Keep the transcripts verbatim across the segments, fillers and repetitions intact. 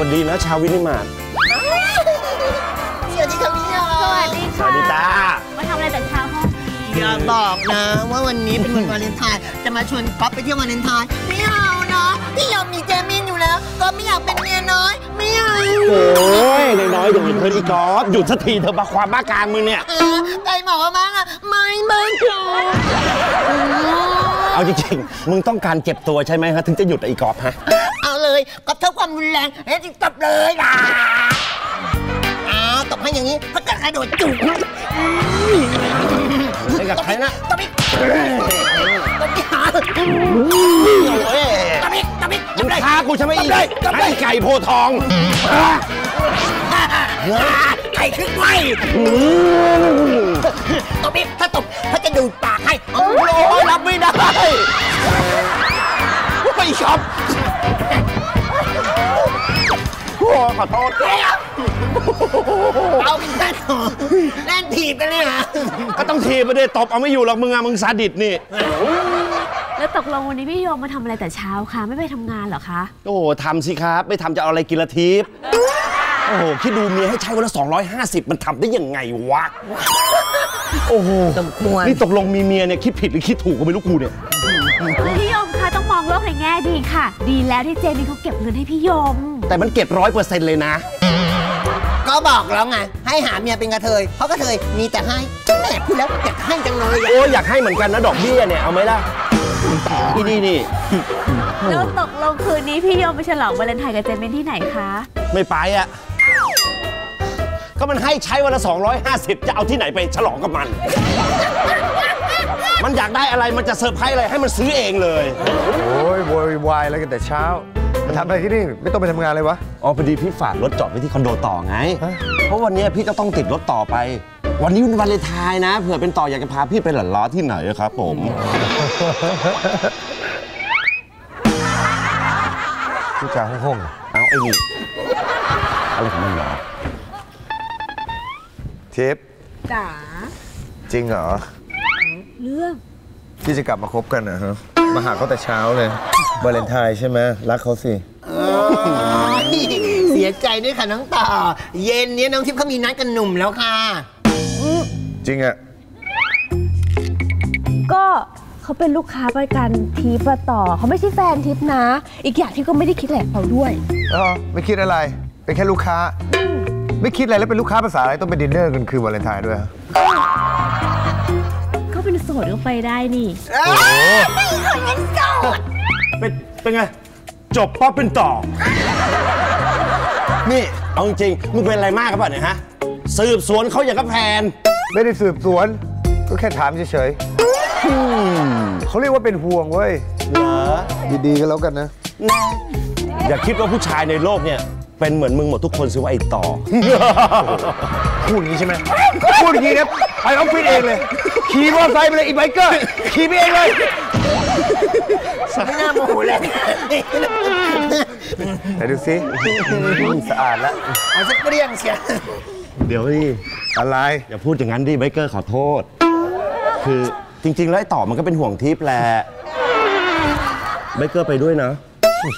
วัสดีนะชาววินิมาร์ทสวัสดีครับพี่ยอสวัสดีค่ะสวัสดีตามาทำอะไรแต่เช้าห้องอย่าบอกนะว่าวันนี้เป็นวันวาเลนไทน์จะมาชวนก๊อฟไปเที่ยววาเลนไทน์ไม่เอานะพี่ยอมมีเจมินอยู่แล้วก็ไม่อยากเป็นเมียน้อยไม่เอาโอ้ยเมียน้อยอย่าหยุดเธออีกก๊อฟหยุดสักทีเธอมาความบ้ากามมึงเนี่ยใครบอกว่าบ้าอะไม่ไม่เอาจริงๆมึงต้องการเจ็บตัวใช่ไหมฮะถึงจะหยุดไอ้ก๊อฟฮะเอาเลยก๊อฟเท่าความรุนแรงแล้วจิกตับเลยล่ะอ้าวตบให้อย่างนี้ถ้าเกิดใครโดนจุกใครกับใครนะตบอีกตบอีกหาตบอีกตบอีกมึงฆ่ากูใช่ไหมอีกไอ้ไก่โพทองไก่ขึ้นไปตบอีกถ้าตบถ้าจะดูปากให้โอ้ยรับไม่ได้ไม่ชอบขอโทษเอาเป็นแค่ต่อแล่นถีบกันเลยนะก็ต้องถีบไปเลยตบเอาไม่อยู่หรอกมึงอะมึงซาดิสนี่แล้วตกลงวันนี้พี่โยมมาทำอะไรแต่เช้าคะไม่ไปทำงานเหรอคะโอ้โหทำสิครับไม่ทำจะเอาอะไรกินละทิพย์โอ้โหคิดดูเมียให้ใช้วันละสองร้อยห้าสิบมันทำได้ยังไงวะโอ้โหนี่ตกลงมีเมียเนี่ยคิดผิดหรือคิดถูกก็ไม่รู้กูเนี่ยพี่โยมคะต้องมองโลกในแง่ดีค่ะดีแล้วที่เจมี่เขาเก็บเงินให้พี่โยมแต่มันเก็บร้อยเปอร์เซ็นต์เลยนะก็บอกแล้วไงให้หาเมียเป็นกระเทยเพราะกระเทยมีแต่ให้แม่พูดแล้วอยากให้จังเลยโอ้อยากให้เหมือนกันนะดอกเบี้ยเนี่ยเอาไหมล่ะที่นี่นี่แล้วตกลงคืนนี้พี่โยมไปฉลองวาเลนไทน์กับเจมี่ที่ไหนคะไม่ไปอ่ะก็มันให้ใช้วันละสองร้อยห้าสิบจะเอาที่ไหนไปฉลองกับมันมันอยากได้อะไรมันจะเซอร์ไพรส์อะไรให้มันซื้อเองเลยโอ้ยโวยวายอะไรกันแต่เช้ามาทำอะไรที่นี่ไม่ต้องไปทำงานเลยวะอ๋อพอดีพี่ฝากรถจอดไว้ที่คอนโดต่อไงเพราะวันนี้พี่จะต้องติดรถต่อไปวันนี้วันวาเลนไทน์นะเผื่อเป็นต่ออยากจะพาพี่ไปหล่อนล้อที่ไหนครับผมผู้จ่าห้องๆเอาไอ้นี่อะไรของมันเหรอเทปจ๋าจริงเหรอเรื่องที่จะกลับมาคบกันนะฮะมาหาเขาแต่เช้าเลยวาเลนไทน์ใช่ไหมรักเขาสิเสียใจด้วยค่ะน้องต่อเย็นนี้น้องทิพย์เขามีนัดกันหนุ่มแล้วค่ะจริงอะก็เขาเป็นลูกค้าประกันทิพย์ต่อเขาไม่ใช่แฟนทิพย์นะอีกอย่างที่ก็ไม่ได้คิดอะไรเขาด้วยอ๋อไม่คิดอะไรเป็นแค่ลูกค้าไม่คิดอะไรแล้วเป็นลูกค้าภาษาอะไรต้องไปดินเนอร์กันคือวาเลนไทน์ด้วยเป็นโสดก็ไปได้นี่เป็นโสดเป็นเป็นไงจบป๊อปเป็นต่อนี่เอาจริงมึงเป็นอะไรมากครับเนี่ยฮะสืบสวนเขาอย่างกับแพนไม่ได้สืบสวนก็แค่ถามเฉยๆเขาเรียกว่าเป็นห่วงเว้ยดีๆกันแล้วกันนะอย่าคิดว่าผู้ชายในโลกเนี่ยเป็นเหมือนมึงหมดทุกคนสิว่าไอ้ต่อพูดอย่างนี้ใช่ไหมพูดอย่างนี้นะไปออฟฟิศเองเลยขี่มอเตอร์ไซค์ไปเลยอีไบเกอร์ขี่ไปเองเลยไม่น่าโมโหเลยไหนดูสิสะอาดแล้วเอาสักเรื่องเชียวเดี๋ยวดิอะไรอย่าพูดอย่างนั้นดิไบเกอร์ขอโทษคือจริงๆแล้วไอ้ต่อมันก็เป็นห่วงทิพย์แหละไบเกอร์ไปด้วยนะ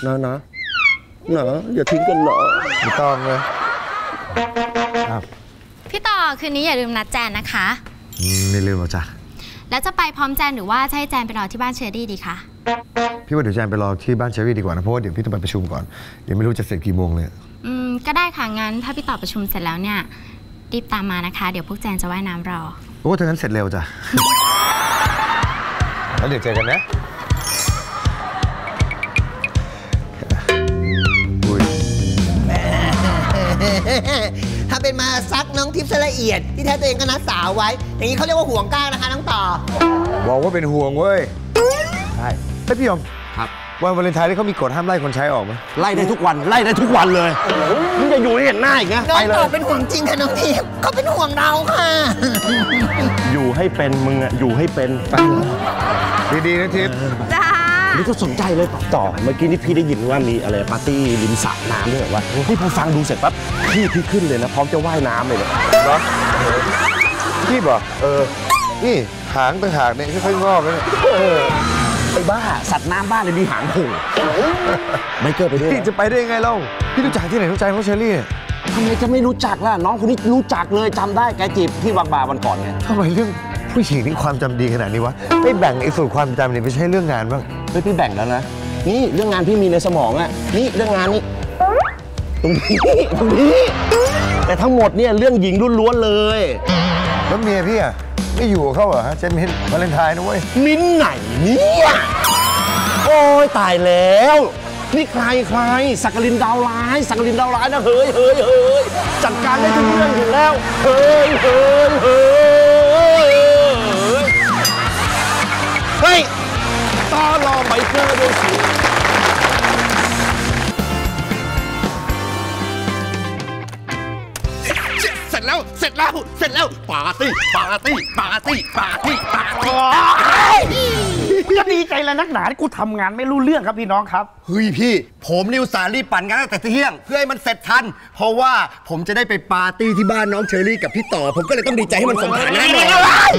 นะนะนะอย่าทิ้งกันหรอกไม่ต้องเลยพี่ต่อคืนนี้อย่าลืมนัดแจนนะคะไม่ลืมหรอกจ้ะแล้วจะไปพร้อมแจนหรือว่าจะให้แจนไปรอที่บ้านเชอรี่ดีคะพี่ว่าเดี๋ยวแจนไปรอที่บ้านเชอรี่ดีกว่านะเพราะว่าเดี๋ยวพี่ต้องไปประชุมก่อนเดี๋ยวไม่รู้จะเสร็จกี่โมงเลยอืมก็ได้ค่ะงั้นถ้าพี่ต่อประชุมเสร็จแล้วเนี่ยรีบตามมานะคะเดี๋ยวพวกแจนจะว่ายน้ำรอโอ้ถ้างั้นเสร็จเร็วจ้ะแล้วเดี๋ยวเจอกันนะถ้าเป็นมาซักน้องทิพย์ละเอียดที่แท้ตัวเองก็นัดสาวไว้อย่างนี้เขาเรียกว่าห่วงก้างนะคะน้องต่อบอกว่าเป็นห่วงเว้ยใช่แล้วพี่ยอมครับวันวาเลนไทน์ที่เขามีกฎห้ามไล่คนใช้ออกไหมไล่ได้ทุกวันไล่ได้ทุกวันเลยนี่จะอยู่ได้เห็นหน้าอีกนะน้องต่อเป็นห่วงจริงค่ะน้องทิพย์เขาเป็นห่วงเราค่ะอยู่ให้เป็นมึงอะอยู่ให้เป็นดีๆนะทิพย์นี่ก็สนใจเลยต่อเมื่อกี้นี่พี่ได้ยินว่ามีอะไรปาร์ตี้ริมสระน้ำด้วยแบบว่าพี่พอฟังดูเสร็จปั๊บพี่พี่ขึ้นเลยนะพร้อมจะว่ายน้ำเลยเนี่ยเนาะพี่บอกเออนี่หางต่างหากเนี่ยค่อยๆงอกเลย ไอ้บ้าสัตว์น้ำบ้าเลยมีหางผูกไม่เกิดไปด้วยพี่จะไปได้ยังไงเล่าพี่รู้จักที่ไหนรู้จักน้องเชอรี่ทำไมจะไม่รู้จักล่ะน้องคนนี้รู้จักเลยจำได้แกจีบที่บางบาวันก่อนไงทำไมเรื่องผู้หญิงนี่ความจำดีขนาดนี้วะไม่แบ่งไอ้ส่วนความจำเนี่ยไปใช้เรื่องงานบ้างไม่พี่แบ่งแล้วนะนี่เรื่องงานพี่มีในสมองอะนี่เรื่องงานนี่ตรงนี้ตรงนี้แต่ทั้งหมดเนี่ยเรื่องหญิงล้วนๆเลยแล้วเมียพี่อะไม่อยู่เขาเหรอฮะเจมินวาเลนไทน์นะเว้ยมิ้นไหนเนี่ยโอ้ยตายแล้วนี่ใครใครสักกลินดาวร้ายสักกลินดาวร้ายนะเฮ้ยเฮ้ยเฮ้ยจัดการได้ทุกเรื่องอยู่แล้วเฮ้ยเฮ้ยเฮ้ยเฮ้ยตาลอไม่เจอดูสิเสร็จแล้วเสร็จแล้วเสร็จแล้วปาร์ตี้ปาร์ตี้ปาร์ตี้ปาร์ตี้ปาร์ตี้ก็ดีใจแล้วนักหนาที่กูทำงานไม่รู้เรื่องครับพี่น้องครับเฮ้ยพี่ผมนิวสารีปั่นงานตั้งแต่เที่ยงเพื่อให้มันเสร็จทันเพราะว่าผมจะได้ไปปาร์ตี้ที่บ้านน้องเชอรี่กับพี่ต่อผมก็เลยต้องดีใจให้มันสมฐานะหน่อย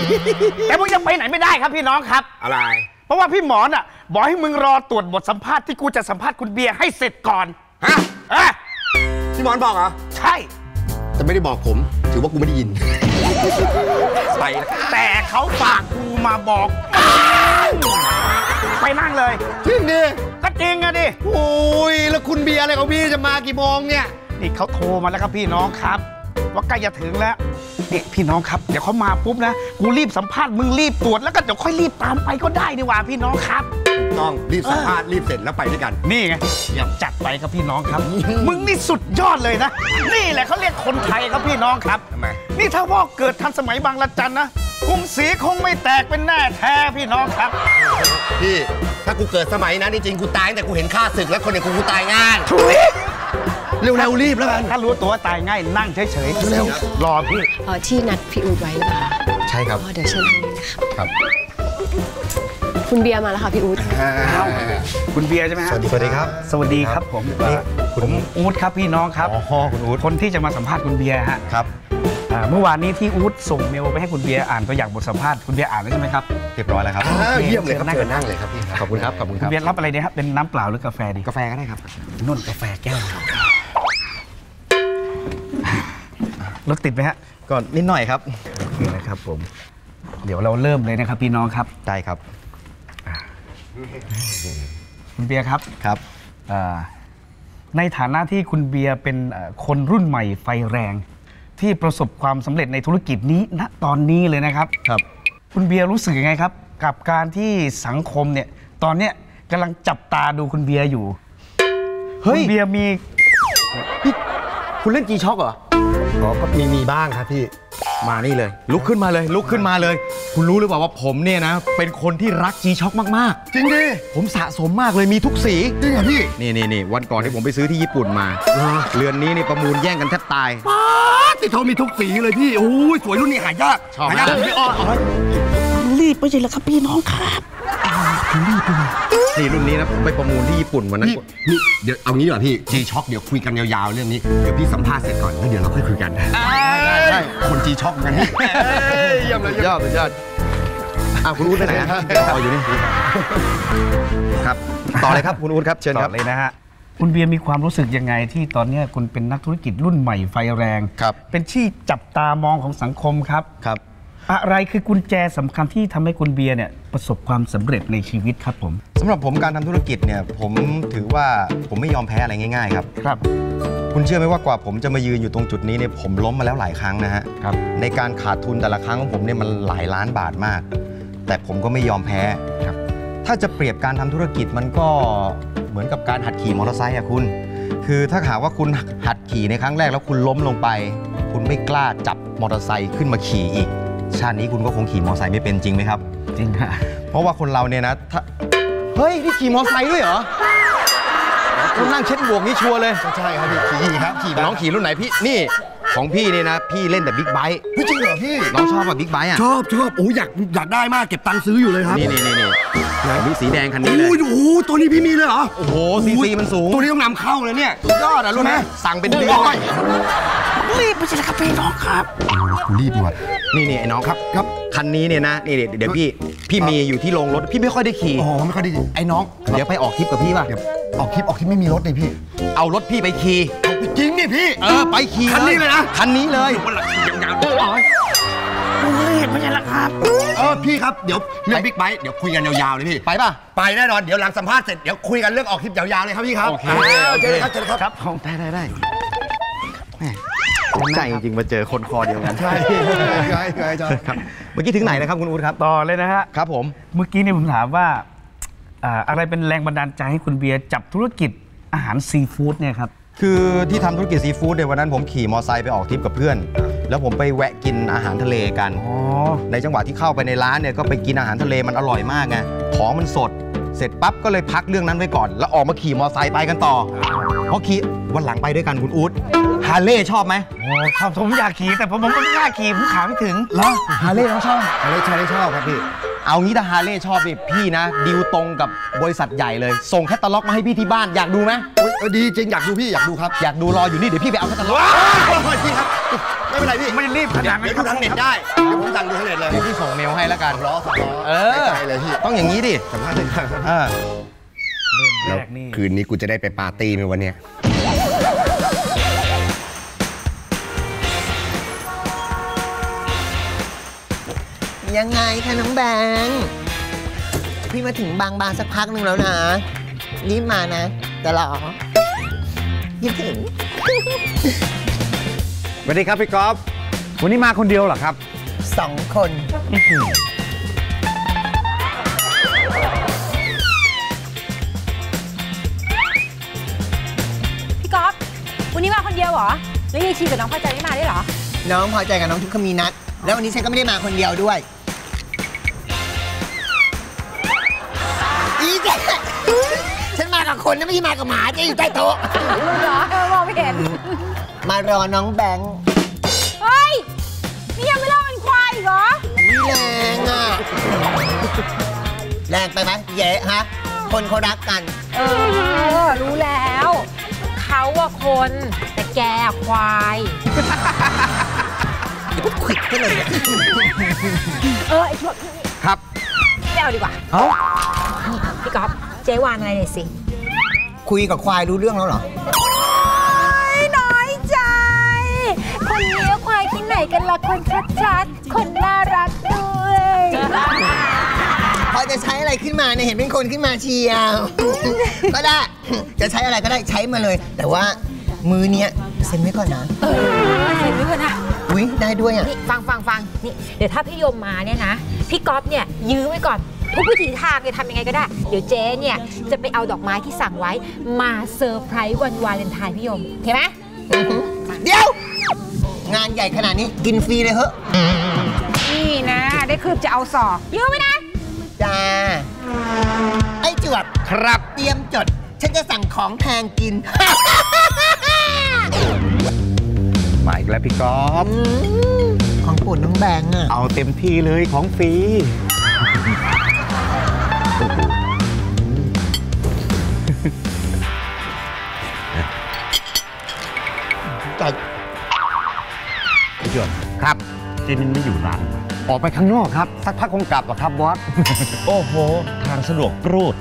แต่มึงยังไปไหนไม่ได้ครับพี่น้องครับอะไรเพราะว่าพี่หมอน่ะบอกให้มึงรอตรวจบทสัมภาษณ์ที่กูจะสัมภาษณ์คุณเบียร์ให้เสร็จก่อนฮะอ่ะพี่หมอบอกเหรอใช่แต่ไม่ได้บอกผมถือว่ากูไม่ได้ยินไปแต่เขาฝากกูมาบอกไปนั่งเลยจริงดิก็จริงอะดิโอ้ยแล้วคุณเบียร์อะไรของพี่จะมากี่โมงเนี่ยนี่เขาโทรมาแล้วครับพี่น้องครับว่าใกล้จะถึงแล้วนี่พี่น้องครับเดี๋ยวเขามาปุ๊บนะกูรีบสัมภาษณ์มึงรีบตรวจแล้วก็เดี๋ยวค่อยรีบตามไปก็ได้นี่ว่าพี่น้องครับต้องรีบสัมภาษณ์รีบเสร็จแล้วไปด้วยกันนี่ไงอย่าจัดไปครับพี่น้องครับมึงนี่สุดยอดเลยนะนี่แหละเขาเรียกคนไทยครับพี่น้องครับทำไมนี่ถ้าว่าเกิดทันสมัยบางระจันนะกรุงศรีคงไม่แตกเป็นแน่แท้พี่น้องครับพี่ถ้ากูเกิดสมัยนั้นจริงกูตายแต่กูเห็นข้าศึกแล้วคนอย่างกูกูตายง่ายเร็วๆรีบแล้วกันถ้ารู้ตัวตายง่ายนั่งเฉยๆเร็วรอพี่อ๋อที่นัดพี่อูดไว้หรือเปล่าใช่ครับเดี๋ยวเชิญครับคุณเบียร์มาแล้วค่ะพี่อูดคุณเบียร์ใช่ไหมครับสวัสดีครับสวัสดีครับผมผมอูดครับพี่น้องครับอ๋อคุณอูดคนที่จะมาสัมภาษณ์คุณเบียร์ฮะครับเมื่อวานนี้ที่อู๊ดส่งเมลไปให้คุณเบียร์อ่านตัวอย่างบทสัมภาษณ์คุณเบียร์อ่านแล้วใช่ไหมครับเรียบร้อยแล้วครับเยี่ยมเลยครับนั่งนั่งเลยครับพี่ขอบคุณครับขอบคุณครับเบียร์รับอะไรเนี่ยครับเป็นน้ำเปล่าหรือกาแฟดีกาแฟก็ได้ครับนุ่นกาแฟแก้วรถติดไหมฮะก็นิดหน่อยครับโอเคนะครับผมเดี๋ยวเราเริ่มเลยนะครับพี่น้องครับได้ครับคุณเบียร์ครับครับในฐานะที่คุณเบียร์เป็นคนรุ่นใหม่ไฟแรงที่ประสบความสำเร็จในธุรกิจนี้ณตอนนี้เลยนะครับครับคุณเบียร์รู้สึกยังไงครับกับการที่สังคมเนี่ยตอนเนี้ยกำลังจับตาดูคุณเบียร์อยู่เฮ้ยเบียร์มีคุณเล่นจีช็อคเหรออ๋อก็มีมีบ้างครับพี่มานี่เลยลุกขึ้นมาเลยลุกขึ้นมาเลยคุณรู้หรือเปล่าว่าผมเนี่ยนะเป็นคนที่รักจีช็อคมากๆจริงดิผมสะสมมากเลยมีทุกสีจริงเหรอพี่นี่นี่นี่วันก่อนที่ผมไปซื้อที่ญี่ปุ่นมาเรือนนี้นี่ประมูลแย่งกันแทบตายติดทองมีทุกสีเลยพี่โอ้ยสวยรุ่นนี้หายากหายากไม่อ่อนรีบไปเลยละครับพี่น้องครับรีบไปนี่รุ่นนี้นะผมไปประมูลที่ญี่ปุ่นวันนั้นนี่เดี๋ยวเอางี้เหรอพี่จีช็อคเดี๋ยวคุยกันยาวๆเรื่องนี้เดี๋ยวพี่สัมภาษณ์เสร็จก่อนแล้วเดี๋ยวเราค่อยคุยกันใช่คนจีช็อคกันนี่เยี่ยมเลยยอดยอดอ่ะคุณอู๊ดไปไหนครับต่ออยู่นี่ครับต่อเลยครับคุณอู๊ดครับเชิญครับเลยนะฮะคุณเบียร์มีความรู้สึกยังไงที่ตอนนี้คุณเป็นนักธุรกิจรุ่นใหม่ไฟแรงครับเป็นที่จับตามองของสังคมครับครับอะไรคือกุญแจสำคัญที่ทำให้คุณเบียร์เนี่ยประสบความสำเร็จในชีวิตครับผมสำหรับผมการทำธุรกิจเนี่ยผมถือว่าผมไม่ยอมแพ้อะไรง่ายๆครับครับคุณเชื่อไหมว่ากว่าผมจะมายืนอยู่ตรงจุดนี้เนี่ยผมล้มมาแล้วหลายครั้งนะฮะครับในการขาดทุนแต่ละครั้งของผมเนี่ยมันหลายล้านบาทมากแต่ผมก็ไม่ยอมแพ้ครับถ้าจะเปรียบการทำธุรกิจมันก็เหมือนกับการหัดขี่มอเตอร์ไซค์อะคุณคือถ้าหากว่าคุณหัดขี่ในครั้งแรกแล้วคุณล้มลงไปคุณไม่กล้าจับมอเตอร์ไซค์ขึ้นมาขี่อีกชาตินี้คุณก็คงขี่มอเตอร์ไซค์ไม่เป็นจริงไหมครับจริงค่ะเพราะว่าคนเราเนี่ยนะถ้าเฮ้ยนี่ขี่มอเตอร์ไซค์ด้วยเหรอคุณนั่งเช็ดบวกนี่ชัวร์เลยใช่ครับพี่ขี่ครับขี่น้องขี่รุ่นไหนพี่นี่ของพี่เนี่ยนะพี่เล่นแต่บิ๊กไบค์จริงเหรอพี่น้องชอบแบบบิ๊กไบค์อ่ะชอบชอบโอ้ยอยากอยากได้มากเก็บตังค์ซื้ออยู่เลยครับนี่นี่นี่นี่สีแดงคันนี้เลยโอ้โหตัวนี้พี่มีเลยเหรอโอ้โหซีซีมันสูงตัวนี้ต้องนำเข้าเลยเนี่ยยอดอ่ะรู้ไหมสั่งเป็นเดือน รีบไปสิครับพี่น้องครับรีบดีกว่านี่นี่ไอ้น้องครับครับคันนี้เนี่ยนะนี่เดี๋ยวพี่พี่มีอยู่ที่โรงรถพี่ไม่ค่อยได้ขี่อ๋อไม่ค่อยได้ไอ้น้องเดี๋ยวไปออกทริปกับพี่ป่ะออกทริปออกทริปไม่มีรถเลยพี่เอารถพี่ไปขี่จริงนี่พี่เออไปขี่คันนี้เลยนะคันนี้เลยไม่ใช่ละครับเออพี่ครับเดี๋ยวเรื่องบิ๊กไบค์เดี๋ยวคุยกันยาวๆเลยพี่ไปป่ะไปแน่นอนเดี๋ยวหลังสัมภาษณ์เสร็จเดี๋ยวคุยกันเรื่องออกทริปยาวๆเลยครับพี่ครับโอเคเจอครับเจอครับครับผมได้ได้ได้ใจจริงมาเจอคนคอเดียวกันใช่ใช่ใช่ครับเมื่อกี้ถึงไหนนะครับคุณอู๊ดครับต่อเลยนะฮะครับผมเมื่อกี้เนี่ยผมถามว่าอะไรเป็นแรงบันดาลใจให้คุณเบียร์จับธุรกิจอาหารซีฟู้ดเนี่ยครับคือที่ทำธุรกิจซีฟู้ดในวันนั้นผมขี่มอเตอร์ไซค์ไปออกทริปกับเพื่อนแล้วผมไปแวะกินอาหารทะเลกันในจังหวะที่เข้าไปในร้านเนี่ยก็ไปกินอาหารทะเลมันอร่อยมากไงของมันสดเสร็จปั๊บก็เลยพักเรื่องนั้นไว้ก่อนแล้วออกมาขี่มอเตอร์ไซค์ไปกันต่อเพราะขี่วันหลังไปด้วยกันคุณอู๊ดฮาร์เลย์ชอบไหมชอบผมอยากขี่แต่ผมผมไม่กล้าขี่ผมขาไม่ถึงเหรอฮาร์เลย์ชอบฮาร์เลย์ชอบชอบครับพี่เอางี้ถ้าฮาร์เลย์ชอบพี่พี่นะดีลตรงกับบริษัทใหญ่เลยส่งแคตตาล็อกมาให้พี่ที่บ้านอยากดูไหมดีจริงอยากดูพี่อยากดูครับอยากดูรออยู่นี่เดี๋ยวพี่ไปเอาแคตตาล็อกพี่ครับไม่เป็นไรพี่ไม่รีบขนาดนั้นดูทางเน็ตได้เดี๋ยวผมสั่งดูทางเน็ตเลยพี่ส่งเมลให้แล้วกันล้อสั่งล้อเออใจเลยพี่ต้องอย่างนี้ดิสัมภาษณ์เลยแล้วคืนนี้กูจะได้ไปปาร์ตี้ไหมวันเนี้ยยังไงคะน้องแบงค์พี่มาถึงบางบานสักพักหนึ่งแล้วนะรีบมานะแต่หรอยังถึงสวัสดีครับพี่ก๊อฟวันนี้มาคนเดียวเหรอครับสองคนพี่ก๊อฟวันนี้มาคนเดียวเหรอแล้วยายชีกับน้องพอใจไม่มาได้เหรอน้องพอใจกับน้องทุกคนมีนัดแล้ววันนี้ฉันก็ไม่ได้มาคนเดียวด้วยอีแกฉันมากับคนนะไม่ใช่มากับหมาจะอยู่ใต้โต๊ะรู้เหรอมองไม่เห็นมารอน้องแบงค์เฮ้ยนี่ยังไม่เล่าเป็นควายอีกเหรอแรงอ่ะแรงไปไหมเยะฮะคนเขารักกันเออรู้แล้วเขาว่าคนแต่แกควายควิดก็เลยเออไอ้พวกครับไม่เอาดีกว่าเอ้าพี่ก๊อฟเจ๊วานอะไรหน่อยสิคุยกับควายรู้เรื่องแล้วเหรอน้อยใจคนเลี้ยงควายที่ไหนกันล่ะคนชัดๆคนน่ารักด้วยพอจะใช้อะไรขึ้นมาเนี่ยเห็นเป็นคนขึ้นมาเชียวก็ได้จะใช้อะไรก็ได้ใช้มาเลยแต่ว่ามือเนี้ยเซ็นไว้ก่อนนะเซ็นไว้ก่อนนะอุ้ยได้ด้วยอ่ะฟังฟังฟังนี่เดี๋ยวถ้าพี่ยมมาเนี่ยนะพี่ก๊อฟเนี่ยยื้อไว้ก่อนทุกวิถีทางเลยทำยังไงก็ได้เดี๋ยวเจ๊เนี่ยจะไปเอาดอกไม้ที่สั่งไว้มาเซอร์ไพรส์วันวาเลนไทน์พี่ยมเห็นไหมเดี๋ยวงานใหญ่ขนาดนี้กินฟรีเลยเหอะนี่นะได้คืบจะเอาสอบยื้อไว้นะจ้าไอ้จวบครับเตรียมจดฉันจะสั่งของแพงกินมาอีกแล้วพี่ก๊อฟของโปรดน้องแบงค์อ่ะเอาเต็มที่เลยของฟรีจัดพี่จวบครับเจนินไม่อยู่ร้านออกไปข้างนอกครับสักพักคงกลับหรอครับบอสโอ้โหทางสะดวกปรูด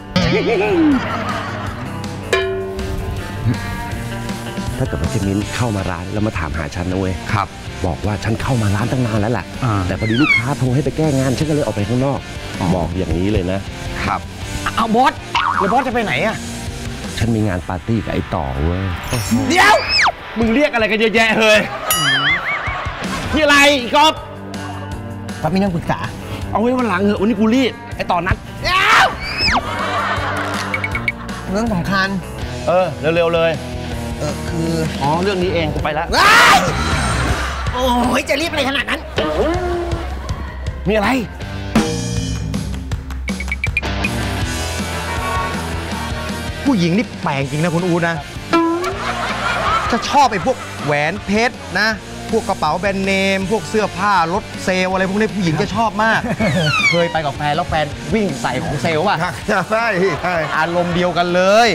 ถ้าเกิดว่าเจมินเข้ามาร้านแล้วมาถามหาฉันนะเว้ยครับบอกว่าฉันเข้ามาร้านตั้งนานแล้วแหละแต่พอดีลูกค้าโทรให้ไปแก้งานฉันก็เลยออกไปข้างนอกบอกอย่างนี้เลยนะครับเอาบอสแล้วบอสจะไปไหนอ่ะฉันมีงานปาร์ตี้กับไอ้ต่อเว้ยเดี๋ยวมึงเรียกอะไรกันเยอะแยะเลยที่อะไรก๊อฟก๊อฟมีเรื่องปรึกษาเอาไว้วันหลังเถอะวันนี้กูรีบไอ้ต่อนัดเรื่องสำคัญเออเร็วๆเลยเออคืออ๋อเรื่องนี้เองกูไปแล้วโอ้ยจะรีบอะไรขนาดนั้นมีอะไรผู้หญิงนี่แปลกจริงนะคุณอูนะจะชอบไอ้พวกแหวนเพชรนะพวกกระเป๋าแบรนด์เนมพวกเสื้อผ้ารถเซลอะไรพวกนี้ผู้หญิงจะชอบมากเคยไปกับแฟนแล้วแฟนวิ่งใส่ของเซลป่ะใช่ใช่อารมณ์เดียวกันเลย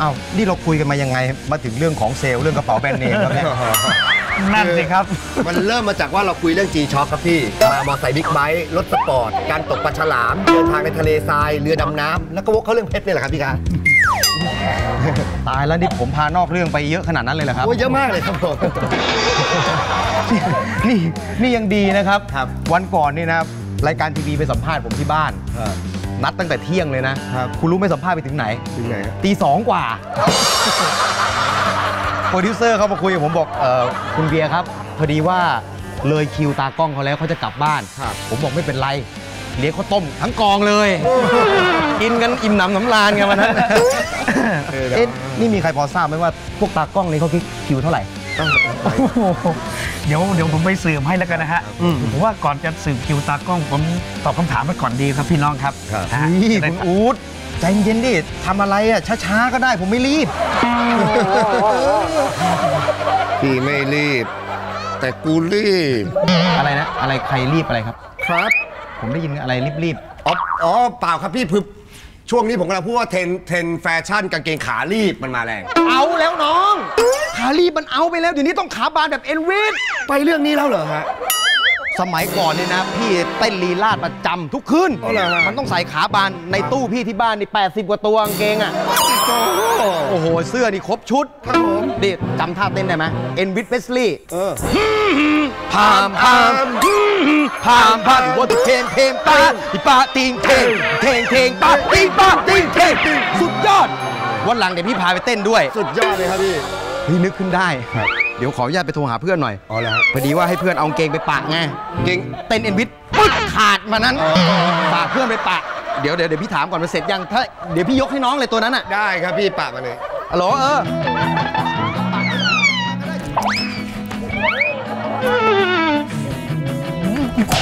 อ้าวนี่เราคุยกันมายังไงมาถึงเรื่องของเซลเรื่องกระเป๋าแบรนด์เนมครับเนี่ยนั่นสิครับมันเริ่มมาจากว่าเราคุยเรื่อง จี ช็อค ครับพี่มามอไซค์บิ๊กไบค์รถสปอร์ตการตกปลาฉลามเดินทางในทะเลทรายเรือดำน้ำแล้วก็วกเข้าเรื่องเพชรนี่แหละครับพี่การตายแล้วนี่ผมพานอกเรื่องไปเยอะขนาดนั้นเลยเหรอครับโอ้เยอะมากเลยครับผมนี่นี่ยังดีนะครับวันก่อนนี่นะรายการทีวีไปสัมภาษณ์ผมที่บ้านนัดตั้งแต่เที่ยงเลยนะคุณรู้ไม่สัมภาษณ์ไปถึงไหนถึงไหนตีสองกว่าโปรดิวเซอร์เขามาคุยกับผมบอกเออคุณเบียร์ครับพอดีว่าเลยคิวตากล้องเขาแล้วเขาจะกลับบ้านผมบอกไม่เป็นไรเลี้ยงข้าวต้มทั้งกองเลยกินกันอิ่มหนำสำราญกันวันนั้นเอ๊ะนี่มีใครพอทราบไหมว่าพวกตากล้องนี้เขาคิวเท่าไหร่เดี๋ยวเดี๋ยวผมไปสืบให้แล้วกันนะฮะผมว่าก่อนจะสืบคิวตากล้องผมตอบคำถามไปก่อนดีครับพี่น้องครับนี่คุณอู๊ดใจเย็นดิทำอะไรอ่ะช้าๆก็ได้ผมไม่รีบพี่ไม่รีบแต่กูรีบอะไรนะอะไรใครรีบอะไรครับครับผมได้ยินอะไรรีบๆอ๋ออ๋อเปล่าครับพี่พึบช่วงนี้ผมกำลังพูดว่าเทรนเทรนแฟชั่นกางเกงขารีบมันมาแรงเอาแล้วน้องขารีบมันเอาไปแล้วเดี๋ยวนี้ต้องขาบานแบบเอ็นวิทไปเรื่องนี้แล้วเหรอฮะสมัยก่อนเนี่ยนะพี่เต้นลีลาดประจำทุกคืนมันต้องใส่ขาบานในตู้พี่ที่บ้านนี่แปดสิบกว่าตัวกางเกงอ่ะโอ้โหเสื้อนี่ครบชุดครับผมดิจำท่าเต้นได้ไหมเอ็นวิทเวสลีย์พามพามพามพามวัตถุเทงเทงป้าติป้าติงเทงเทงเทงป้าติงป้าติงเทงสุดยอดวันหลังเดี๋ยวพี่พาไปเต้นด้วยสุดยอดเลยครับพี่พี่นึกขึ้นได้เดี๋ยวขออนุญาตไปโทรหาเพื่อนหน่อยอ๋อแล้วพอดีว่าให้เพื่อนเอาเกงไปปะไงเกงเต้นเอ็นวิทปึ๊ดขาดมานั้นปะเพื่อนไปปะเดี๋ยวเดี๋ยวเดี๋ยวพี่ถามก่อนมันเสร็จยังถ้าเดี๋ยวพี่ยกให้น้องเลยตัวนั้นอ่ะได้ครับพี่ปะมาเลยอ๋อเออ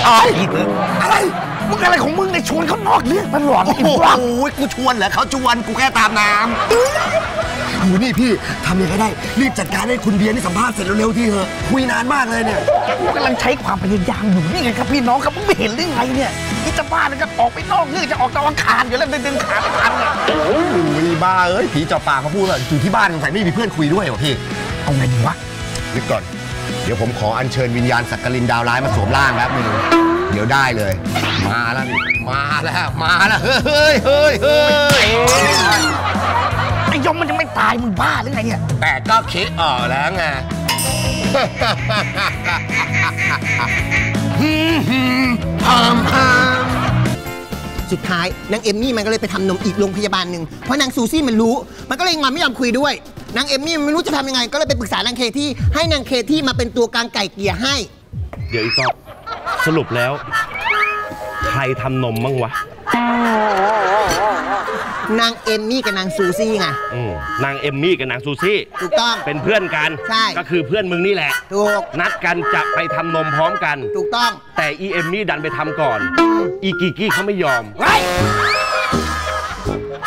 อะไรมึงอะไรของมึงในชวนเขานอกเรื่องตลอดอีกว่าโอ้ยกูชวนเหรอเขาชวนกูแค่ตามน้ำโอ้นี่พี่ทำยังไงได้รีบจัดการให้คุณเบียร์นี่สัมภาษณ์เสร็จเร็วๆที่เถอะคุยนานมากเลยเนี่ยกูกำลังใช้ความพยายามอยู่นี่ไงครับพี่น้องครับมึงไม่เห็นหรือไงเนี่ยนี่จะบ้าแล้วก็ออกไปนอกเรื่องจะออกตะวันขาดอยู่แล้วดึงขาไม่ทันเนี่ยโอ้ยบ้าเอ้ยผีจ่อปากเขาพูดว่าอยู่ที่บ้านสงสัยไม่มีเพื่อนคุยด้วยหรอพี่เอาไงดีวะนึกก่อนเดี๋ยวผมขออัญเชิญวิญญาณสักกลินดาวร้ายมาสวมร่างครับมึงเดี๋ยวได้เลยมาแล้วมาแล้วมาแล้วเฮ้ยเฮ้ยเฮ้ยไอ้ยมมันจะไม่ตายมึงบ้าหรือไงเนี่ยแต่ก็คิดออกแล้วไงพามพามสุดท้ายนางเอมมี่มันก็เลยไปทำนมอีกโรงพยาบาลหนึ่งเพราะนางซูซี่มันรู้มันก็เลยงอนไม่ยอมคุยด้วยนางเอมมี่ไม่รู้จะทำยังไงก็เลยไปปรึกษานางเคที่ให้นางเคที่มาเป็นตัวกลางไก่เกลี่ยให้เดี๋ยวอีกรอบสรุปแล้วใครทำนมบ้างวะนางเอมมี่กับนางซูซี่ไงนางเอมมี่กับนางซูซี่ถูกต้องเป็นเพื่อนกันใช่ก็คือเพื่อนมึงนี่แหละถูกนัดกันจะไปทำนมพร้อมกันถูกต้องแต่อีเอมมี่ดันไปทำก่อนอีกิกี้เขาไม่ยอมเฮ้ย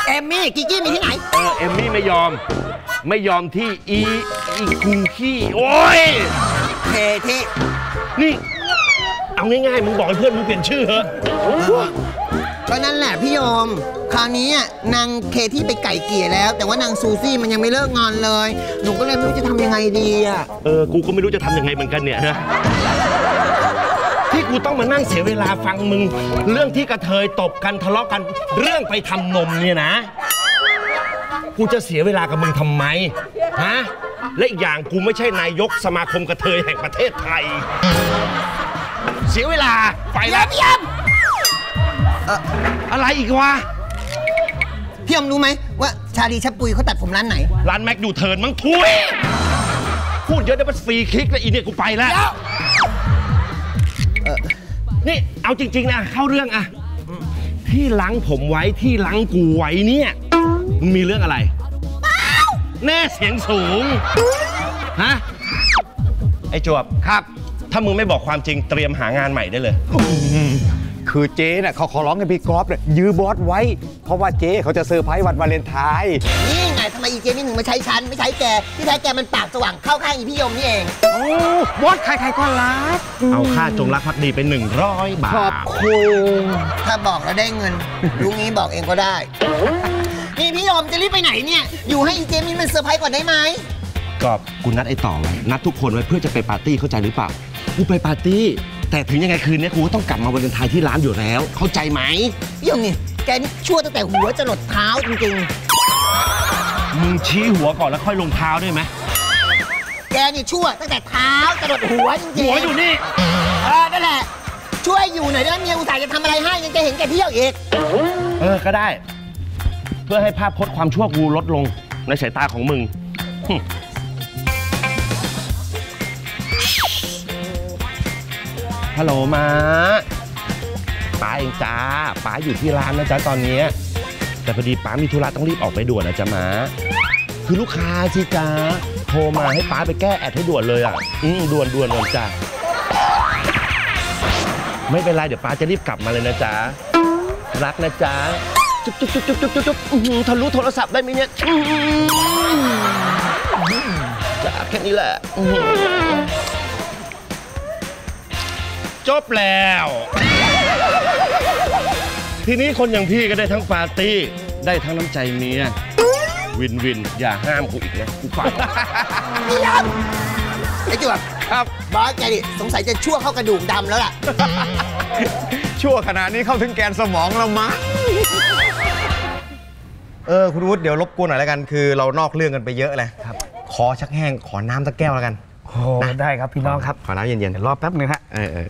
เอมมี่กิกี้มีที่ไหนเออเอมมี่ไม่ยอมไม่ยอมที่อีอีกูขี้โอ้ยเคที่นี่เอาง่ายๆมึงบอกให้เพื่อนมึงเปลี่ยนชื่อเหรอก็นั่นแหละพี่ยมคราวนี้นางเคที่ไปไก่เกลี่ยแล้วแต่ว่านางซูซี่มันยังไม่เลิกงอนเลยหนูก็เลยไม่รู้จะทำยังไงดีอ่ะเออกูก็ไม่รู้จะทำยังไงเหมือนกันเนี่ยนะที่กูต้องมานั่งเสียเวลาฟังมึงเรื่องที่กระเทยตบกันทะเลาะกันเรื่องไปทำนมเนี่ยนะกูจะเสียเวลากับมึงทำไมฮะและอีกอย่างกูไม่ใช่นายกสมาคมกระเทยแห่งประเทศไทยเสียเวลาไปแล้วพี่ยมอะไรอีกวะพี่ยมรู้ไหมว่าชาลีชะปุยเขาตัดผมร้านไหนร้านแม็กดูเทิร์นมั้งทุยพูดเยอะได้เป็นฟรีคลิกแล้วอีเนี่ยกูไปแล้วนี่เอาจริงๆนะเข้าเรื่องอะที่ล้างผมไว้ที่ล้างกูไว้เนี่ยมึงมีเรื่องอะไรแน่เสียงสูงฮะไอ้จวบครับถ้ามึงไม่บอกความจริงเตรียมหางานใหม่ได้เลยคือเจ๊น่ะเขาขอร้องให้พี่กอล์ฟเนี่ยยื้อบอสไว้เพราะว่าเจ๊เขาจะเซอร์ไพรส์วันวาเลนไทน์นี่ไงทำไมอีเจ๊นี่หนึ่งมาใช้ฉันไม่ใช้แกที่แท้แกมันปากสว่างเข้าข้างอีพี่ยมนี่เองโอ้บอสใครๆก็รักเอาค่าจงรักภักดีเป็นหนึ่งร้อยบาทขอบคุณถ้าบอกแล้วได้เงินรู้งี้บอกเองก็ได้ พี่พี่ยอมจะรีบไปไหนเนี่ยอยู่ให้อีเจมินมันเซอร์ไพรส์ก่อนได้ไหมก็กูนัดไอ้ต่อไว้นัดทุกคนไว้เพื่อจะไปปาร์ตี้เข้าใจหรือเปล่ากูไปปาร์ตี้แต่ถึงยังไงคืนนี้กูก็ต้องกลับมาวาเลนไทน์ที่ร้านอยู่แล้วเข้าใจไหมพี่ยอมนี่แกนี่ชั่วตั้งแต่หัวจรดเท้าจริงๆมึงชี้หัวก่อนแล้วค่อยลงเท้าได้ไหมแกนี่ชั่วตั้งแต่เท้าจรดหัวจริงๆหัวอยู่นี่เออนั่นแหละช่วยอยู่หน่อยได้ไหมเมียอุตส่าห์จะทำอะไรให้ยังจะเห็นแกเที่ยวอีกเออก็ได้เพื่อให้ภาพพจน์ความชั่วกูลดลงในสายตาของมึงฮัลโหลมาป้าเองจ้าป้าอยู่ที่ร้านนะจ๊ะตอนนี้แต่พอดีป้ามีธุระต้องรีบออกไปด่วนนะจ๊ะมาคือลูกค้าสิจ้าโทรมาให้ป้าไปแก้แอดให้ด่วนเลยอ่ะอืมด่วนด่วนเลยจ้ะไม่เป็นไรเดี๋ยวป้าจะรีบกลับมาเลยนะจ๊ะรักนะจ๊ะจุ๊บจุ๊บจุ๊บจุ๊บจุ๊บจุ๊บทะลุโทรศัพท์ได้ไหมเนี่ยจ้าแค่นี้แหละจบแล้วทีนี้คนอย่างพี่ก็ได้ทั้งปาร์ตี้ได้ทั้งน้ำใจเมียวินวินอย่าห้ามกูอีกนะกูฟังพี่ยำไอ้จุ๊บครับบอสแกดิสงสัยจะชั่วเข้ากระดูกดำแล้วล่ะชั่วขนาดนี้เข้าถึงแกนสมองแล้วมั้งเออคุณวุฒิเดี๋ยวรบกวนหน่อยแล้วกันคือเรานอกเรื่องกันไปเยอะเลยครับขอชักแห้งขอน้ำสักแก้วแล้วกันโอ้ได้ครับพี่น้องครับขอน้ำเย็นๆรอแป๊บนึงฮะเออ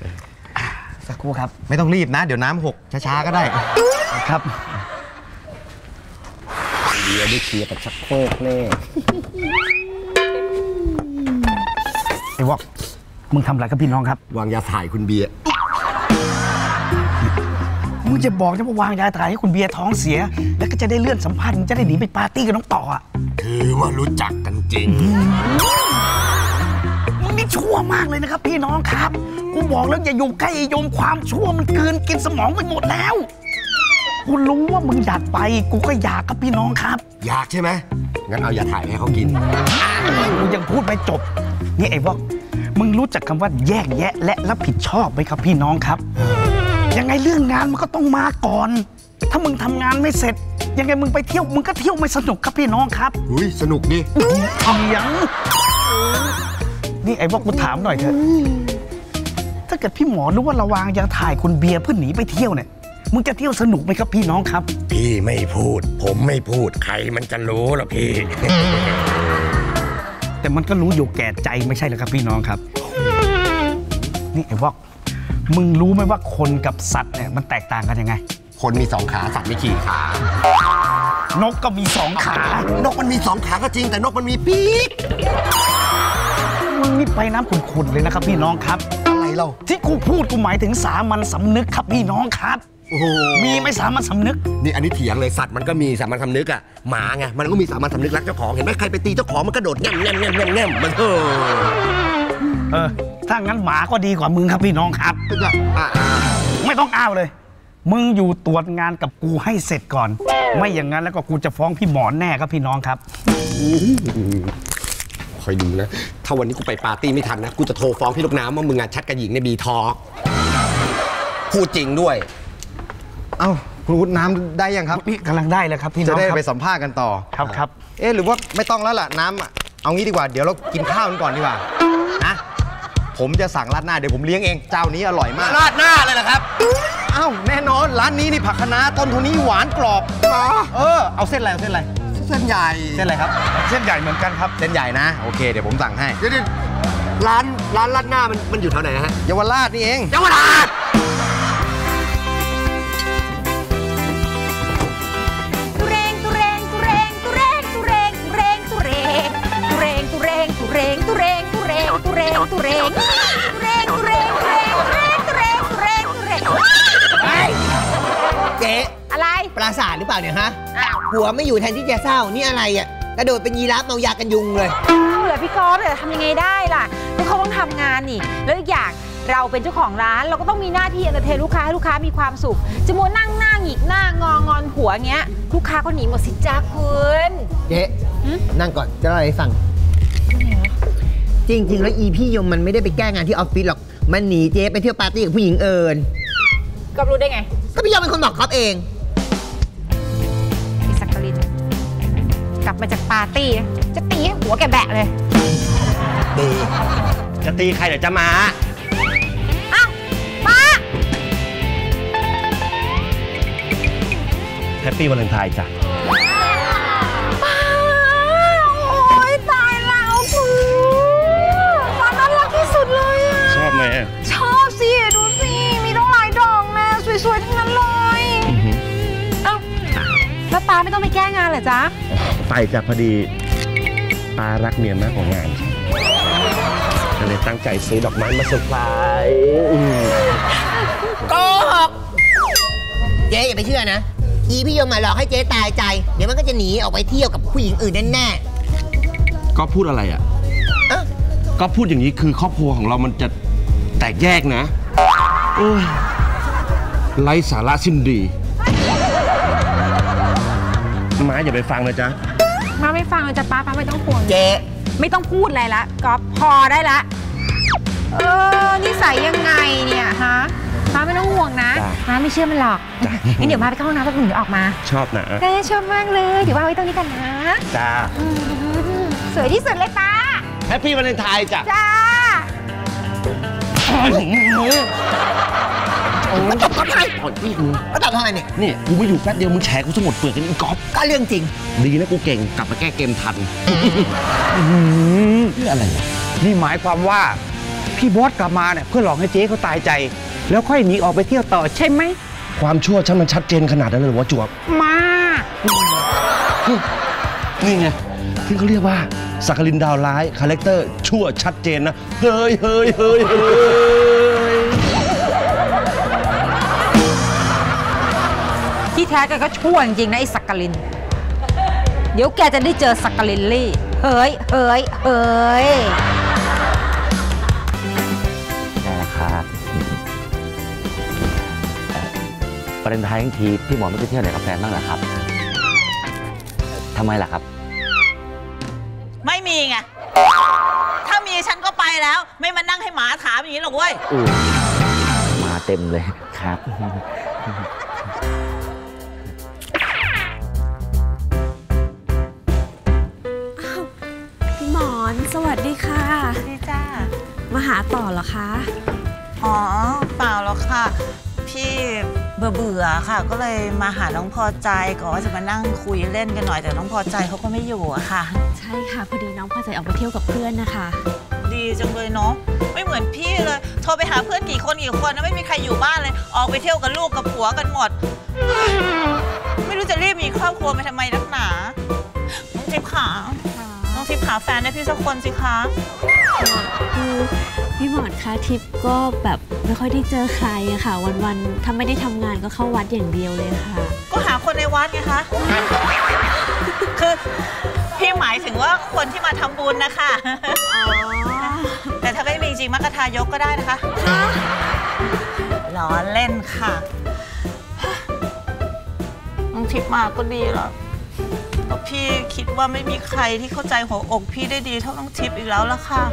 สักครู่ครับไม่ต้องรีบนะเดี๋ยวน้ำหกช้าๆก็ได้ครับเดี๋ยวได้เคลียร์กับชักโครกแน่ไอ้วอกมึงทำอะไรกับพี่น้องครับวางยาถ่ายคุณเบียร์มึงจะบอกจะมาวางยาถ่ายให้คุณเบียร์ท้องเสียแล้วก็จะได้เลื่อนสัมภาษณ์มึงจะได้หนีไปปาร์ตี้กับน้องต่ออ่ะคือว่ารู้จักกันจริงมึงนี่ชั่วมากเลยนะครับพี่น้องครับกูบอกแล้วอย่าอยู่ใกล้โยมความชั่วมันเกินกินสมองไปหมดแล้วกูรู้ว่ามึงอยากไปกูก็อยากกับพี่น้องครับอยากใช่ไหมงั้นเอายาถ่ายให้เขากินกูยังพูดไม่จบนี่ไอ้วอกมึงรู้จักคำว่าแยกแยะและรับผิดชอบไหมครับพี่น้องครับยังไงเรื่องงานมันก็ต้องมาก่อนถ้ามึงทำงานไม่เสร็จยังไงมึงไปเที่ยวมึงก็เที่ยวไม่สนุกครับพี่น้องครับอุ้ยสนุกดิทำยังนี่ไอ้วอกกูถามหน่อยเถอะถ้าเกิดพี่หมอรู้ว่าระวังยังถ่ายคุณเบียร์เพื่อหนีไปเที่ยวเนี่ยมึงจะเที่ยวสนุกไหมครับพี่น้องครับพี่ไม่พูดผมไม่พูดใครมันจะรู้หรอพี่ แต่มันก็รู้อยู่แก่ใจไม่ใช่หรอครับพี่น้องครับนี่ไอ้วอกมึงรู้ไหมว่าคนกับสัตว์เนี่ยมันแตกต่างกันยังไงคนมีสองขาสัตว์มีกี่ขานกก็มีสองขานกมันมีสองขาก็จริงแต่นกมันมีปีกมึงนี่ไปน้ำขุ่นๆเลยนะครับพี่น้องครับอะไรเราที่กูพูดกูหมายถึงสามัญสำนึกครับพี่น้องครับมีไม่สามัญสำนึกนี่อันนี้เถียงเลยสัตว์มันก็มีสามัญสำนึกอะหมาไงมันก็มีสามัญสำนึกรักเจ้าของเห็นไหมใครไปตีเจ้าของมันกระโดดแง่มแง่มแง่มแง่มมันเออเออถ้างั้นหมาก็ดีกว่ามึงครับพี่น้องครับไม่ต้องอ้าวเลยมึงอยู่ตรวจงานกับกูให้เสร็จก่อนไม่อย่างนั้นแล้วก็กูจะฟ้องพี่หมอแน่ครับพี่น้องครับคอยดูนะถ้าวันนี้กูไปปาร์ตี้ไม่ทันนะกูจะโทรฟ้องพี่ลูกน้ำว่ามึงอะชัดกับหญิงในบีทอพูดจริงด้วยเอ้าคุณวุฒิน้ำได้ยังครับพี่กำลังได้แล้วครับพี่น้องจะได้ไปสัมภาษณ์กันต่อครับครับเอ๊ะหรือว่าไม่ต้องแล้วล่ะน้ำเอางี้ดีกว่าเดี๋ยวเรากินข้าวกันก่อนดีกว่านะผมจะสั่งราดหน้าเดี๋ยวผมเลี้ยงเองเจ้านี้อร่อยมากราดหน้าเลยนะครับเอ้าแน่นอนร้านนี้นี่ผักคะน้าต้นทุนนี้หวานกรอบเออเอาเส้นอะไรเอาเส้นอะไรเส้นใหญ่เส้นอะไรครับเส้นใหญ่เหมือนกันครับเส้นใหญ่นะโอเคเดี๋ยวผมสั่งให้เดี๋ยวร้านร้านราดหน้ามันมันอยู่แถวไหนฮะเยาวราชนี่เองเยาวราชตุเรงตุเรงตุเรงตุเรงตุเรงตุเรงตุเรงตุเรงเฮ้ยเจ๊อะไรปราสาทหรือเปล่าเนี่ยฮะหัวไม่อยู่แทนที่จะเศร้านี่อะไรอ่ะกระโดดเป็นยีราฟเมายากันยุงเลยเหลือพี่ก๊อฟเลยทำยังไงได้ล่ะพวกเขาต้องทำงานนี่แล้วอีกอย่างเราเป็นเจ้าของร้านเราก็ต้องมีหน้าที่เอนเตอร์เทนลูกค้าให้ลูกค้ามีความสุขจะมัวนั่งหน้าหงิกหน้างองอนหัวเงี้ยลูกค้าก็หนีหมดสิจ้าคุณเจ๊นั่งก่อนจะอะไรสั่งจริงๆแล้วอีพี่ยมมันไม่ได้ไปแก้งานที่ออฟฟิศหรอกมันหนีเจ๊ไปเที่ยวปาร์ตี้กับผู้หญิงเอิญก็รู้ได้ไงก็พี่ยมเป็นคนบอกครับเองอิสักกะลิน ลับมาจากปาร์ตี้จะตีให้หัวแกแบะเลยตีจะตีใครเดี๋ยวจะมาอ้าวมาแฮปปี้วาเลนไทน์จ้ะมาโอ้ยตายแล้วคุณฟ้าน่ารักที่สุดเลยอ่ะชอบไหมชอบสิดูสิมีต้องหลายดอกนะสวยๆทั้งนั้นเลยเอ้าแล้วป้าไม่ต้องไปแก้งานเหรอจ๊ะไปจ้ะพอดีป้ารักเมียมากของงานก็เลยตั้งใจซื้อดอกไม้มาเซอร์ไพรส์โกหกเจ๊อย่าไปเชื่อนะอีพี่ยมมาหลอกให้เจ๊ตายใจเดี๋ยวมันก็จะหนีออกไปเที่ยวกับผู้หญิงอื่นแน่ๆก็พูดอะไรอ่ะก็พูดอย่างนี้คือครอบครัวของเรามันจะแตกแยกนะไร้สาระสิ้นดีม้าอย่าไปฟังเลยจ้ะม้าไม่ฟังเลยจ้ะป้าป้าไม่ต้องห่วงเจ๊ไม่ต้องพูดอะไรละก๊อฟพอได้ละเออนิสัยยังไงเนี่ยฮะม้าไม่ต้องห่วงนะม้าไม่เชื่อมันหรอกงั้นเดี๋ยวม้าไปเข้าห้องน้ำแล้วหนูจะออกมาชอบนะเจ๊ชอบมากเลยเดี๋ยวว่าไว้ตรงนี้กันนะจ้าสวยที่สุดเลยป้าแฮปปี้วาเลนไทน์จ้ะจ้ามันตบก็ไทยอ่อนพี่มึงมันตบทำไมเนี่ยนี่กูไม่อยู่แป๊บเดียวมึงแฉกูสมดเปลือกกันอีกก๊อฟก็เรื่องจริงดีนะกูเก่งกลับมาแก้เกมทันนี่อะไรนี่หมายความว่าพี่บอสกลับมาเนี่ยเพื่อหลอกให้เจ๊เขาตายใจแล้วค่อยหนีออกไปเที่ยวต่อใช่ไหมความชั่วฉันมันชัดเจนขนาดนั้นเลยหรอจวบมานี่ไงที่เขาเรียกว่าสักลินดาวร้ายคาแรคเตอร์ชั่วชัดเจนนะเฮ้ยเฮ้ยเฮ้ยเฮ้ยที่แท้แกก็ชั่วจริงๆนะไอ้สักลินเดี๋ยวแกจะได้เจอสักลินลี่เฮ้ยเฮ้ยเฮ้ยนี่นะครับประเด็นไทยทั้งทีพี่หมอไม่ไปเที่ยวไหนกับแฟนบ้างเหรอครับทำไมล่ะครับไม่มีไงถ้ามีฉันก็ไปแล้วไม่มานั่งให้หมาถามอย่างนี้หรอกเว้ยมาเต็มเลยครับอ้าวพี่หมอนสวัสดีค่ะสวัสดีจ้ามาหาต่อเหรอคะอ๋อเปล่าหรอกค่ะพี่เบื่อเบื่อค่ะก็เลยมาหาน้องพอใจก่อนว่าจะมานั่งคุยเล่นกันหน่อยแต่น้องพอใจเขาก็ไม่อยู่อะค่ะใช่ค่ะพอดีน้องพอใจออกไปเที่ยวกับเพื่อนนะคะดีจังเลยเนาะไม่เหมือนพี่เลยโทรไปหาเพื่อนกี่คนกี่คนนะไม่มีใครอยู่บ้านเลยออกไปเที่ยวกับลูกกับผัวกันหมดไม่รู้จะรีบมีครอบครัวไปทำไมนักหนาน้องทิพย์ขาน้องทิพย์ขาแฟนได้พี่สักคนสิคะคือพี่หมอนคะทิพย์ก็แบบไม่ค่อยได้เจอใครอะค่ะวันๆถ้าไม่ได้ทำงานก็เข้าวัดอย่างเดียวเลยค่ะก็หาคนในวัดไงคะคือพี่หมายถึงว่าคนที่มาทำบุญนะคะแต่ถ้าไม่มีจริงมรรคทายกก็ได้นะคะล้อเล่นค่ะน้องทิพย์มาก็ดีแล้วพี่คิดว่าไม่มีใครที่เข้าใจหัวอกพี่ได้ดีเท่าน้องทิพย์อีกแล้วล่ะค่ะ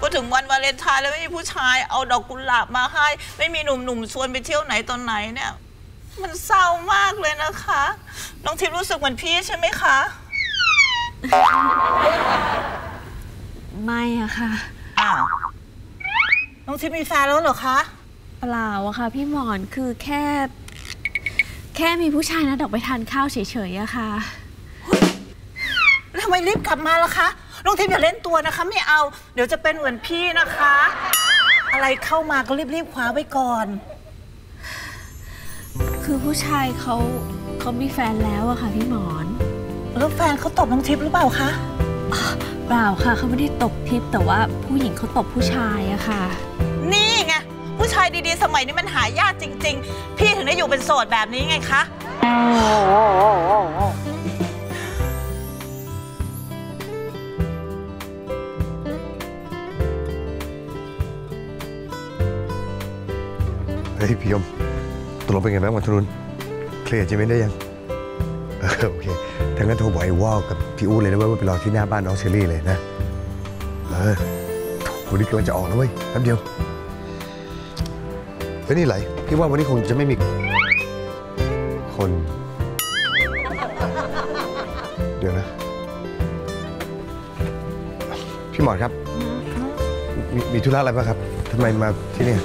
ก็ถึงวันวาเลนไทน์แล้วไม่มีผู้ชายเอาดอกกุหลาบมาให้ไม่มีหนุ่มๆชวนไปเที่ยวไหนตอนไหนเนี่ยมันเศร้ามากเลยนะคะน้องทิพย์รู้สึกเหมือนพี่ใช่ไหมคะไม่อะค่ะอ้าวน้องทิพย์มีแฟนแล้วเหรอคะเปล่าอะค่ะพี่หมอนคือแค่แค่มีผู้ชายนะดอกไปทานข้าวเฉยๆอะค่ะทำไมรีบกลับมาล่ะคะน้องทิพย์อย่าเล่นตัวนะคะไม่เอาเดี๋ยวจะเป็นเหมือนพี่นะคะอะไรเข้ามาก็รีบๆคว้าไว้ก่อนคือผู้ชายเขาเขามีแฟนแล้วอะค่ะพี่หมอนแล้วแฟนเขาตบน้องทิพย์หรือเปล่าคะเปล่าค่ะเขาไม่ได้ตบทิพย์แต่ว่าผู้หญิงเขาตบผู้ชายอะค่ะนี่ไงผู้ชายดีๆสมัยนี้มันหายากจริงๆพี่ถึงได้อยู่เป็นโสดแบบนี้ไงคะเฮ้ยพี่ยมตกลงเป็นไงบ้างวันทุนเคลียร์ใช่ไหมได้ยังโอเคทั้งนั้นโทรบอกไอ้วอลกับพี่อู้เลยนะว่าไปรอที่หน้าบ้านน้องเชอรี่เลยนะเออวันนี้กำลังจะออกแล้วเว้ยแป๊บเดียวเฮ้ยนี่ไหลพี่ว่าวันนี้คงจะไม่มีคน เดี๋ยวนะพี่หมอนครับมีธุระอะไรบ้างครับทำไมมาที่นี่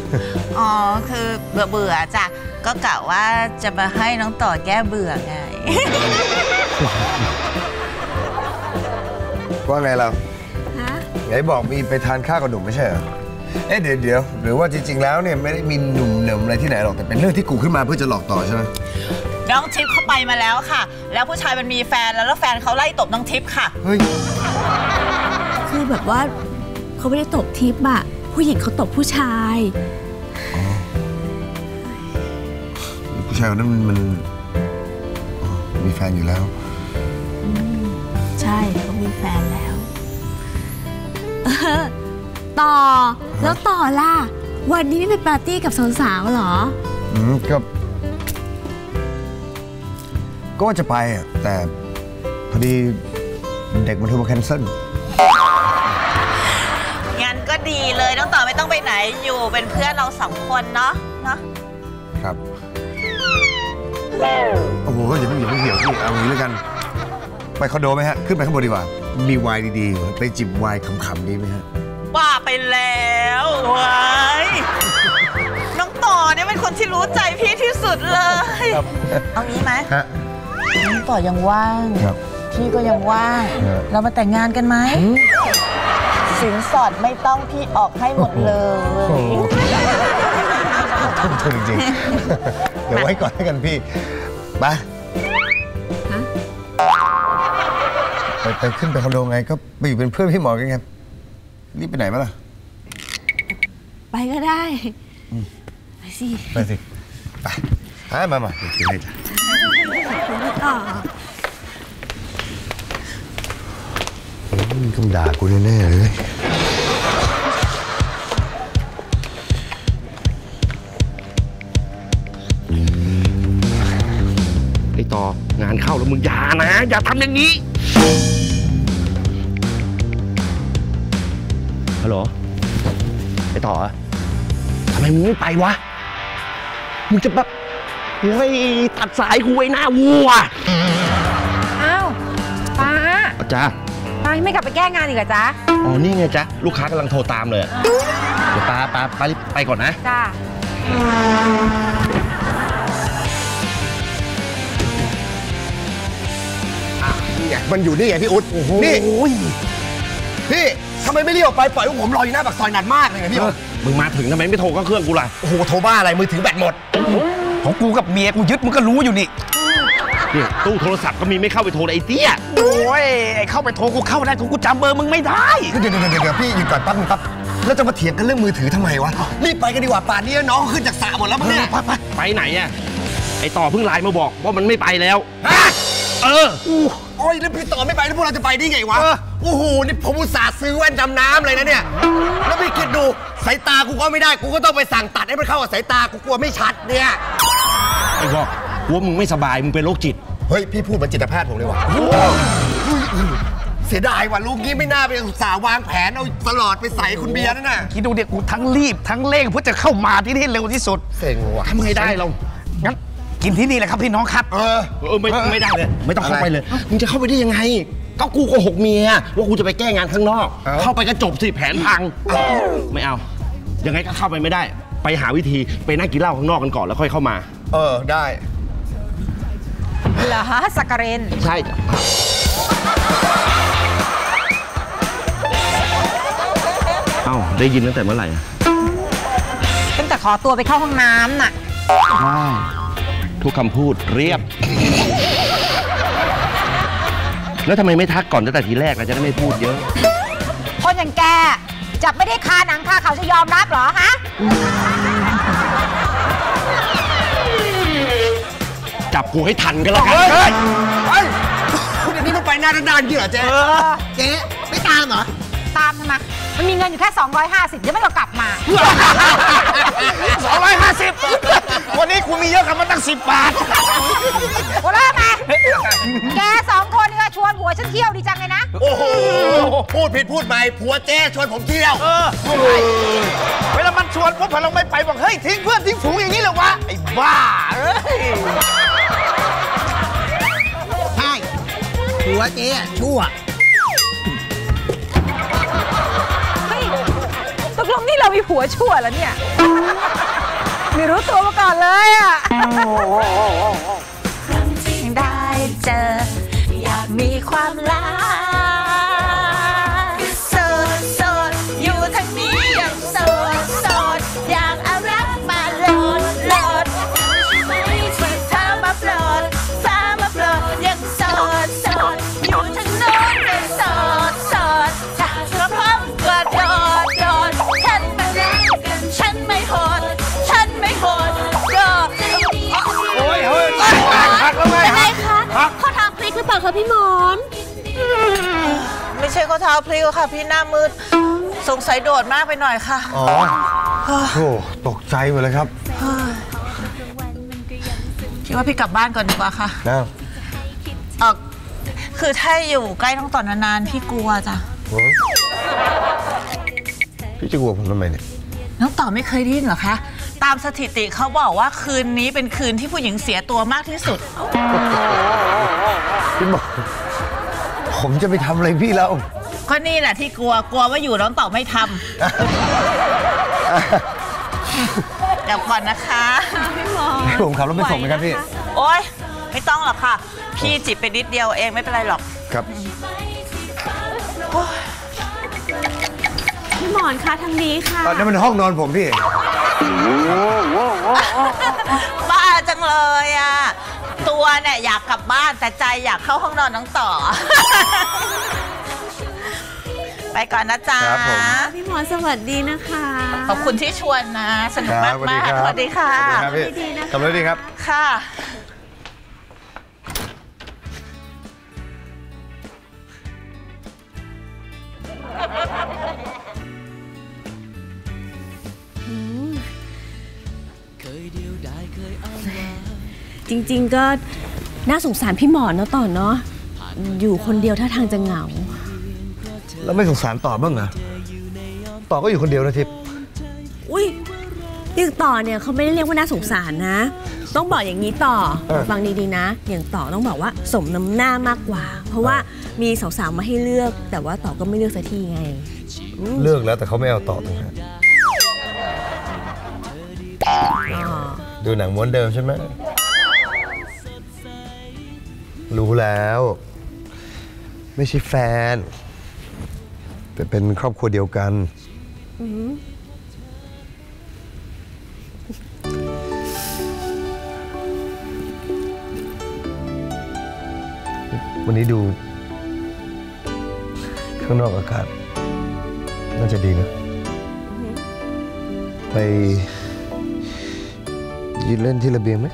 อ๋อคือเบื่อเบื่อจ้ะก็กะว่าจะมาให้น้องต่อแก้เบื่อไงว่าไงเราฮะไงบอกมีไปทานข้าวกับหนุ่มไม่ใช่เหรอเอ๊ะเดี๋ยวเดี๋ยวหรือว่าจริงๆแล้วเนี่ยไม่ได้มีหนุ่มเหนิมอะไรที่ไหนหรอกแต่เป็นเรื่องที่กูขึ้นมาเพื่อจะหลอกต่อใช่ไหมน้องทิพย์เข้าไปมาแล้วค่ะแล้วผู้ชายมันมีแฟนแล้วแล้วแฟนเขาไล่ตบน้องทิพย์ค่ะเฮ้ยคือแบบว่าเขาไม่ได้ตบทิพย์อะผู้หญิงเขาตบผู้ชายผู้ชายคนนั้นมันมีแฟนอยู่แล้วใช่เขามีแฟนแล้วต่อแล้วต่อล่ะวันนี้ไม่ไปปาร์ตี้กับสาวๆหรออืมก็ก็จะไปอ่ะแต่พอดีเด็กมันโทรมาแคนเซิลงั้นก็ดีเลยน้องต่อไม่ต้องไปไหนอยู่เป็นเพื่อนเราสองคนเนาะเนาะครับโอ้โหอย่าเพิ่งอย่าเพิ่งเหี่ยวพี่เอางี้แล้วกันไปคอนโดไหมฮะขึ้นไปข้างบนดีกว่ามีไวน์ดีๆไปจิบไวน์ขำๆดีไหมฮะว่าไปแล้วไวน์น้องต่อเนี่ยเป็นคนที่รู้ใจพี่ที่สุดเลยเอางี้ไหมน้องต่อยังว่างพี่ก็ยังว่างเรามาแต่งงานกันไหมสินสอดไม่ต้องพี่ออกให้หมดเลยจริงๆเดี๋ยวไว้ก่อนให้กันพี่ไปไปขึ้นไปคอนโดไงก็ไปอยู่เป็นเพื่อนพี่หมอกันไงรีบไปไหนมาล่ะไปก็ได้ไปสิไปสิไปให้มามาไปกินเลยจ้ะมึงต้องด่ากูแน่ๆเลยต่องานเข้าแล้วมึงอย่านะอย่าทำอย่างนี้ฮัลโหลไปต่อทำไมมึงไม่ไปวะมึงจะแบบโอ้ยตัดสายกูไว้หน้าวัวอ้าวป้าจ้าป้าไม่กลับไปแก้งานอีกเหรอจ๊ะอ๋อนี่ไงจ๊ะลูกค้ากำลังโทรตามเลยเดี๋ยวป้าป้าป้ารีบไปก่อนนะจ้ามันอยู่นี่ไงพี่อุ๊ดนี่พี่ทำไมไม่รีบออกไปปล่อยผมรออยู่หน้าปากซอยนานมากเลยไงพี่มึงมาถึงทำไมไม่โทรเครื่องกูล่ะโอ้โหโทรบ้าอะไรมือถือแบตหมดของกูกับเมียกูยึดมึงก็รู้อยู่นี่นี่ตู้โทรศัพท์ก็มีไม่เข้าไปโทรไอ้เตี้ยโอ้ยเข้าไปโทรกูเข้าได้กูจำเบอร์มึงไม่ได้เดี๋ยวเดี๋ยวเดี๋ยวพี่หยุดก่อนปั๊บปั๊บแล้วจะมาเถียงกันเรื่องมือถือทำไมวะรีบไปกันดีกว่าป่านนี้น้องขึ้นจากสระหมดแล้วมั้งเนี่ยไปไปไหนอะไอต่อเพิ่งไลน์มาบอกว่ามันไม่ไปแล้วเออโอ้ยแล้วพี่ต่อไม่ไปแล้วพวกเราจะไปได้ไงวะโอ้โหนี่ผมอุตส่าห์ซื้อแว่นดำน้ำเลยนะเนี่ยแล้วพี่คิดดูสายตากูก็ไม่ได้กูก็ต้องไปสั่งตัดให้มันเข้ากับสายตากูกลัวไม่ชัดเนี่ยไอ้บอกกลัวมึงไม่สบายมึงเป็นโรคจิตเฮ้ยพี่พูดเหมือนจิตแพทย์ผมเลยว่ะเสียดายว่ะลูกนี้ไม่น่าไปอุตส่าห์วางแผนเอาตลอดไปใส่คุณเบียร์นั่นน่ะคิดดูเด็กกูทั้งรีบทั้งเร่งเพื่อจะเข้ามาที่นี่เร็วที่สุดเสงว่ะทำไงได้เรางั้นกินที่นี่แหละครับพี่น้องครับเออเออไม่ไม่ได้เลยไม่ต้องเข้าไปเลยมึงจะเข้าไปได้ยังไงก็กูโกหกเมียว่ากูจะไปแก้งานข้างนอกเข้าไปก็จบสิแผนพังไม่เอายังไงก็เข้าไปไม่ได้ไปหาวิธีไปนั่งกินเหล้าข้างนอกกันก่อนแล้วค่อยเข้ามาเออได้เหรอฮะสักการินใช่จ้ะเอ้าได้ยินตั้งแต่เมื่อไหร่ตั้งแต่ขอตัวไปเข้าห้องน้ำน่ะทุกคำพูดเรียบแล้วทำไมไม่ทักก่อนตั้งแต่ทีแรกเราจะได้ไม่พูดเยอะคนอย่างแกจับไม่ได้คาหนังคาเขาจะยอมรับหรอฮะจับกูให้ทันกันแล้วกันเฮ้ยเฮ้ยคุณอย่างนี้มันไปหน้าด้านๆกี่เหรอเจ๊เจ๊ไม่ตามเหรอตามทำไมมันมีเงินอยู่แค่สองร้อยห้าสิบยังไม่เอากลับมาสองร้อยห้าสิบวันนี้คุณมีเยอะกลับมาตั้งสิบบาทโอ้ล่ะมาแกสองคนนี่ก็ชวนผัวฉันเที่ยวดีจังเลยนะโอ้โหพูดผิดพูดใหม่ผัวเจ๊ชวนผมเที่ยวเวลามันชวนผมพอเราไม่ไปบอกเฮ้ยทิ้งเพื่อนทิ้งฝูงอย่างนี้เหรอวะไอ้บ้าใช่ หัวเจ๊ชั่วเฮ้ยตกลงนี่เรามีผัวชั่วแล้วเนี่ยไม่รู้ตัวมาก่อนเลยอ่ะได้เจออยากมีความรักโสดโสดอยู่ทางนี้ยังโสดโสดอยากเอารักมาหลดหลดไม่ฝึกทำมาปลดฟ้ามาปลดยังโสดโสดอยู่ทางโน้นยังโสดโสดถ้าเราพร้อมกอดกอดกอดฉันมาเล่นกันฉันไม่โหดฉันไม่โหดโย่โอ้ยเฮ้ยพักแล้วไหมข้อเท้าพลิกหรือเปล่าคะพี่หมอนไม่ใช่ข้อเท้าพลิกค่ะพี่หน้ามืดสงสัยโดดมากไปหน่อยค่ะอ๋อโอ้ตกใจหมดเลยครับคิดว่าพี่กลับบ้านก่อนดีกว่าค่ะแล้วเออคือถ้าอยู่ใกล้ต้องต่อนานๆพี่กลัวจ้ะพี่จะกลัวผมทำไมเนี่ยน้องต่อไม่เคยดิ้นหรอคะตามสถิติเขาบอกว่าคืนนี้เป็นคืนที่ผู้หญิงเสียตัวมากที่สุดพี่บอกผมจะไปทำอะไรพี่เราก็นี่แหละที่กลัวกลัวว่าอยู่น้องต่อไม่ทำเดี๋ยวก่อนนะคะพี่หมอผมขับรถไปส่งไหมครับพี่โอ๊ยไม่ต้องหรอกค่ะพี่จิบไปนิดเดียวเองไม่เป็นไรหรอกครับพี่หมอนคะทางนี้ค่ะนั่นมันห้องนอนผมพี่บ้าจังเลยอ่ะตัวเนี่ยอยากกลับบ้านแต่ใจอยากเข้าห้องนอนน้องต่อไปก่อนนะจ๊ะพี่หมอสวัสดีนะคะขอบคุณที่ชวนนะสนุกมากมากสวัสดีค่ะสวัสดีนะสวัสดีครับค่ะจริงๆก็น่าสงสารพี่หมอนเนาะต่อเนาะอยู่คนเดียวถ้าทางจะเหงาแล้วไม่สงสารต่อบ้างเหรอต่อก็อยู่คนเดียวนะทิพย์อุ้ยอย่างต่อเนี่ยเขาไม่ได้เรียกว่าน่าสงสารนะต้องบอกอย่างนี้ต่อฟังดีๆนะอย่างต่อต้องบอกว่าสมน้ำหน้ามากกว่าเพราะว่ามีสาวๆมาให้เลือกแต่ว่าต่อก็ไม่เลือกสักทีไงเลือกแล้วแต่เขาไม่เอาต่อนะฮะดูหนังม้วนเดิมใช่ไหมรู้แล้วไม่ใช่แฟนแต่เป็นครอบครัวเดียวกันวันนี้ดูข้างนอกอากาศน่าจะดีนะไปยืนเล่นที่ระเบียงไหม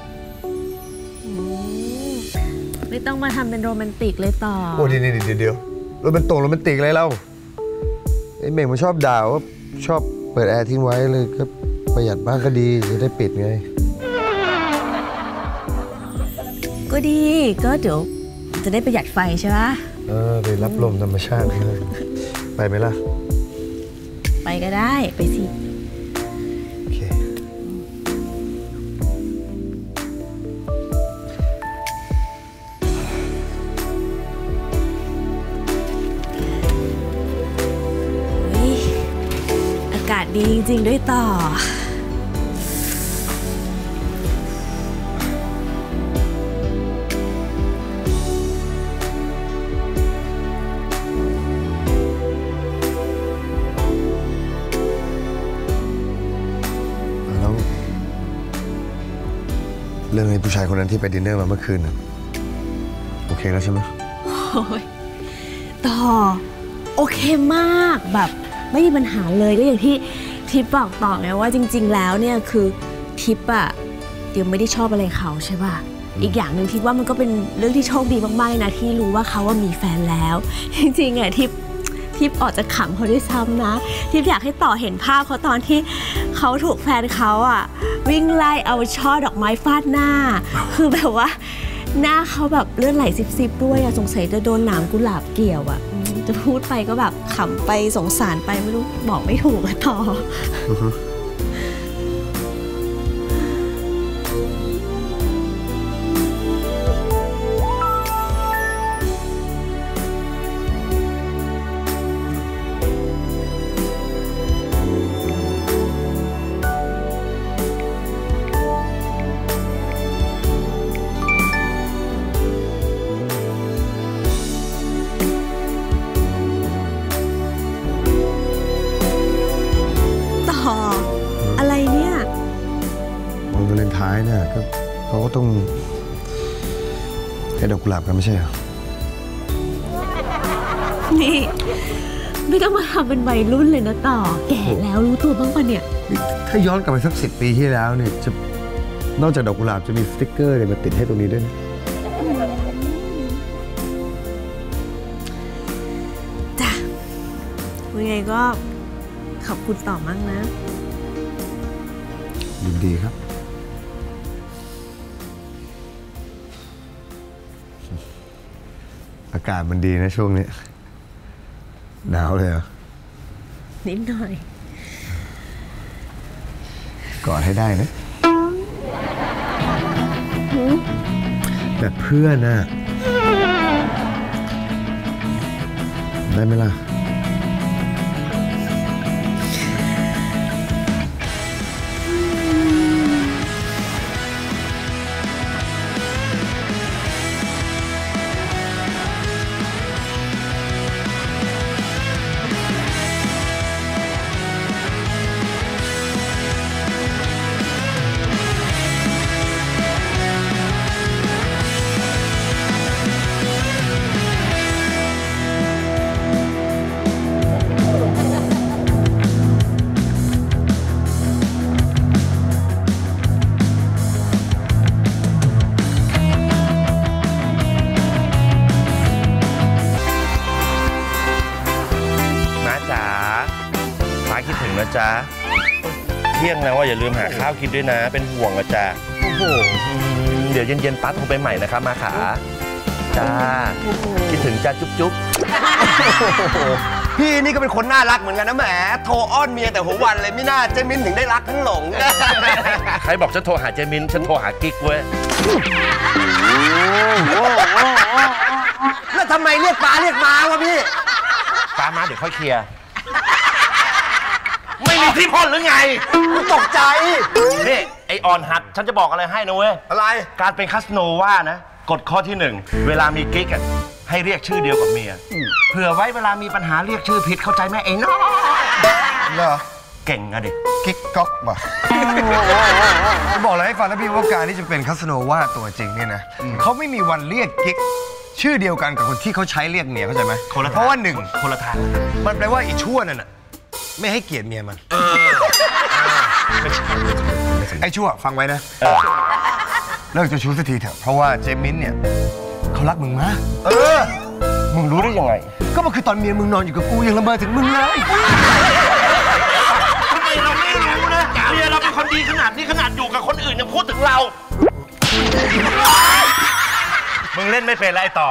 ไม่ต้องมาทำเป็นโรแมนติกเลยต่อโอ้ดีดีเดี๋ยวโรแมนติกโรแมนติกอะไรเราไอ้เมฆมันชอบด่าว่าชอบเปิดแอร์ทิ้งไว้เลยก็ประหยัดบ้างก็ดีจะได้ปิดไงก็ดีก็เดี๋ยวจะได้ประหยัดไฟใช่ไหมเออไปรับลมธรรมชาติเลยไปไหมล่ะไปก็ได้ไปสิดีจริงๆด้วยต่อแล้วเรื่องไอ้ผู้ชายคนนั้นที่ไปดินเนอร์มาเมื่อคืนโอเคแล้วใช่ไหมโอ้ยต่อโอเคมากแบบไม่มีปัญหาเลยก็อย่างที่ทิปบอกต่อไงว่าจริงๆแล้วเนี่ยคือทิปอะเดี๋ยวไม่ได้ชอบอะไรเขาใช่ป่ะอีกอย่างหนึ่งทิปว่ามันก็เป็นเรื่องที่โชคดีมากๆนะที่รู้ว่าเขาว่ามีแฟนแล้วจริงๆอะทิปทิปออกจะขำเขาด้วยซ้ำนะทิปอยากให้ต่อเห็นภาพเขาตอนที่เขาถูกแฟนเขาอะวิ่งไล่เอาช่อดอกไม้ฟาดหน้าคือแบบว่าหน้าเขาแบบเลือดไหลซิบๆด้วยอะสงสัยจะโดนหนามกุหลาบเกี่ยวอะจะพูดไปก็แบบขำไปสงสารไปไม่รู้บอกไม่ถูกอะต่อ เนี่ยก็เขาก็ต้องให้ดอกกุหลาบกันไม่ใช่เหรอนี่ไม่ต้องมาทำเป็นวัยรุ่นเลยนะต่อแก่แล้วรู้ตัวบ้างปะเนี่ยถ้าย้อนกลับไปสักสิบปีที่แล้วเนี่ยจะนอกจากดอกกุหลาบจะมีสติ๊กเกอร์อะไรมาติดให้ตรงนี้ด้วยนะจ้ะยังไงก็ขอบคุณต่อมากนะยินดีครับอากาศมันดีนะช่วงนี้หนาวเลยเหรอนิดหน่อยกอดให้ได้นะแบบเพื่อนน่ะได้ไหมล่ะจ้าเที่ยงแล้วว่าอย่าลืมหาข้าวกินด้วยนะเป็นห่วงอะจ้าโอ้โหเดี๋ยวเย็นๆป้าโทรไปใหม่นะครับมาขาจ้าคิดถึงจ้าจุ๊บๆพี่นี่ก็เป็นคนน่ารักเหมือนกันนะแหมโทรอ้อนเมียแต่หัววันเลยไม่น่าเจมินถึงได้รักทั้งหลงใครบอกฉันโทรหาเจมินฉันโทรหากิ๊กเว้ยแล้วทำไมเรียกป้าเรียกมาวะพี่ป้ามาเดี๋ยวค่อยเคลียร์ไม่มีที่พ่นหรือไงตกใจนี่ไอออนฮัทฉันจะบอกอะไรให้นะเว้ยอะไรการเป็นคาสโนว่านะกฎข้อที่หนึ่งเวลามีกิ๊กให้เรียกชื่อเดียวกับเมียเผื่อไว้เวลามีปัญหาเรียกชื่อผิดเข้าใจแม่เองเนาะเหรอเก่งอะดิกิ๊กก๊อกว่ะจะบอกอะไรให้ฟังนะพี่ว่าการที่จะเป็นคาสโนว่าตัวจริงเนี่ยนะเขาไม่มีวันเรียกกิ๊กชื่อเดียวกันกับคนที่เขาใช้เรียกเมียเข้าใจไหมเพราะว่าหนึ่งคนละทางมันแปลว่าอีชั่วนั่นอะไม่ให้เกียรติเมียมันไอ้ชั่วฟังไว้นะเลิกจะชู้สักทีเถอะเพราะว่าเจมินเนี่ยเขารักมึงมากเออมึงรู้ได้ยังไงก็มันคือตอนเมียมึงนอนอยู่กับกูยังละเมอถึงมึงเลยทำไมเราไม่รู้นะเมียเราเป็นคนดีขนาดนี้ขนาดอยู่กับคนอื่นยังพูดถึงเรามึงเล่นไม่เป็นไรต่อ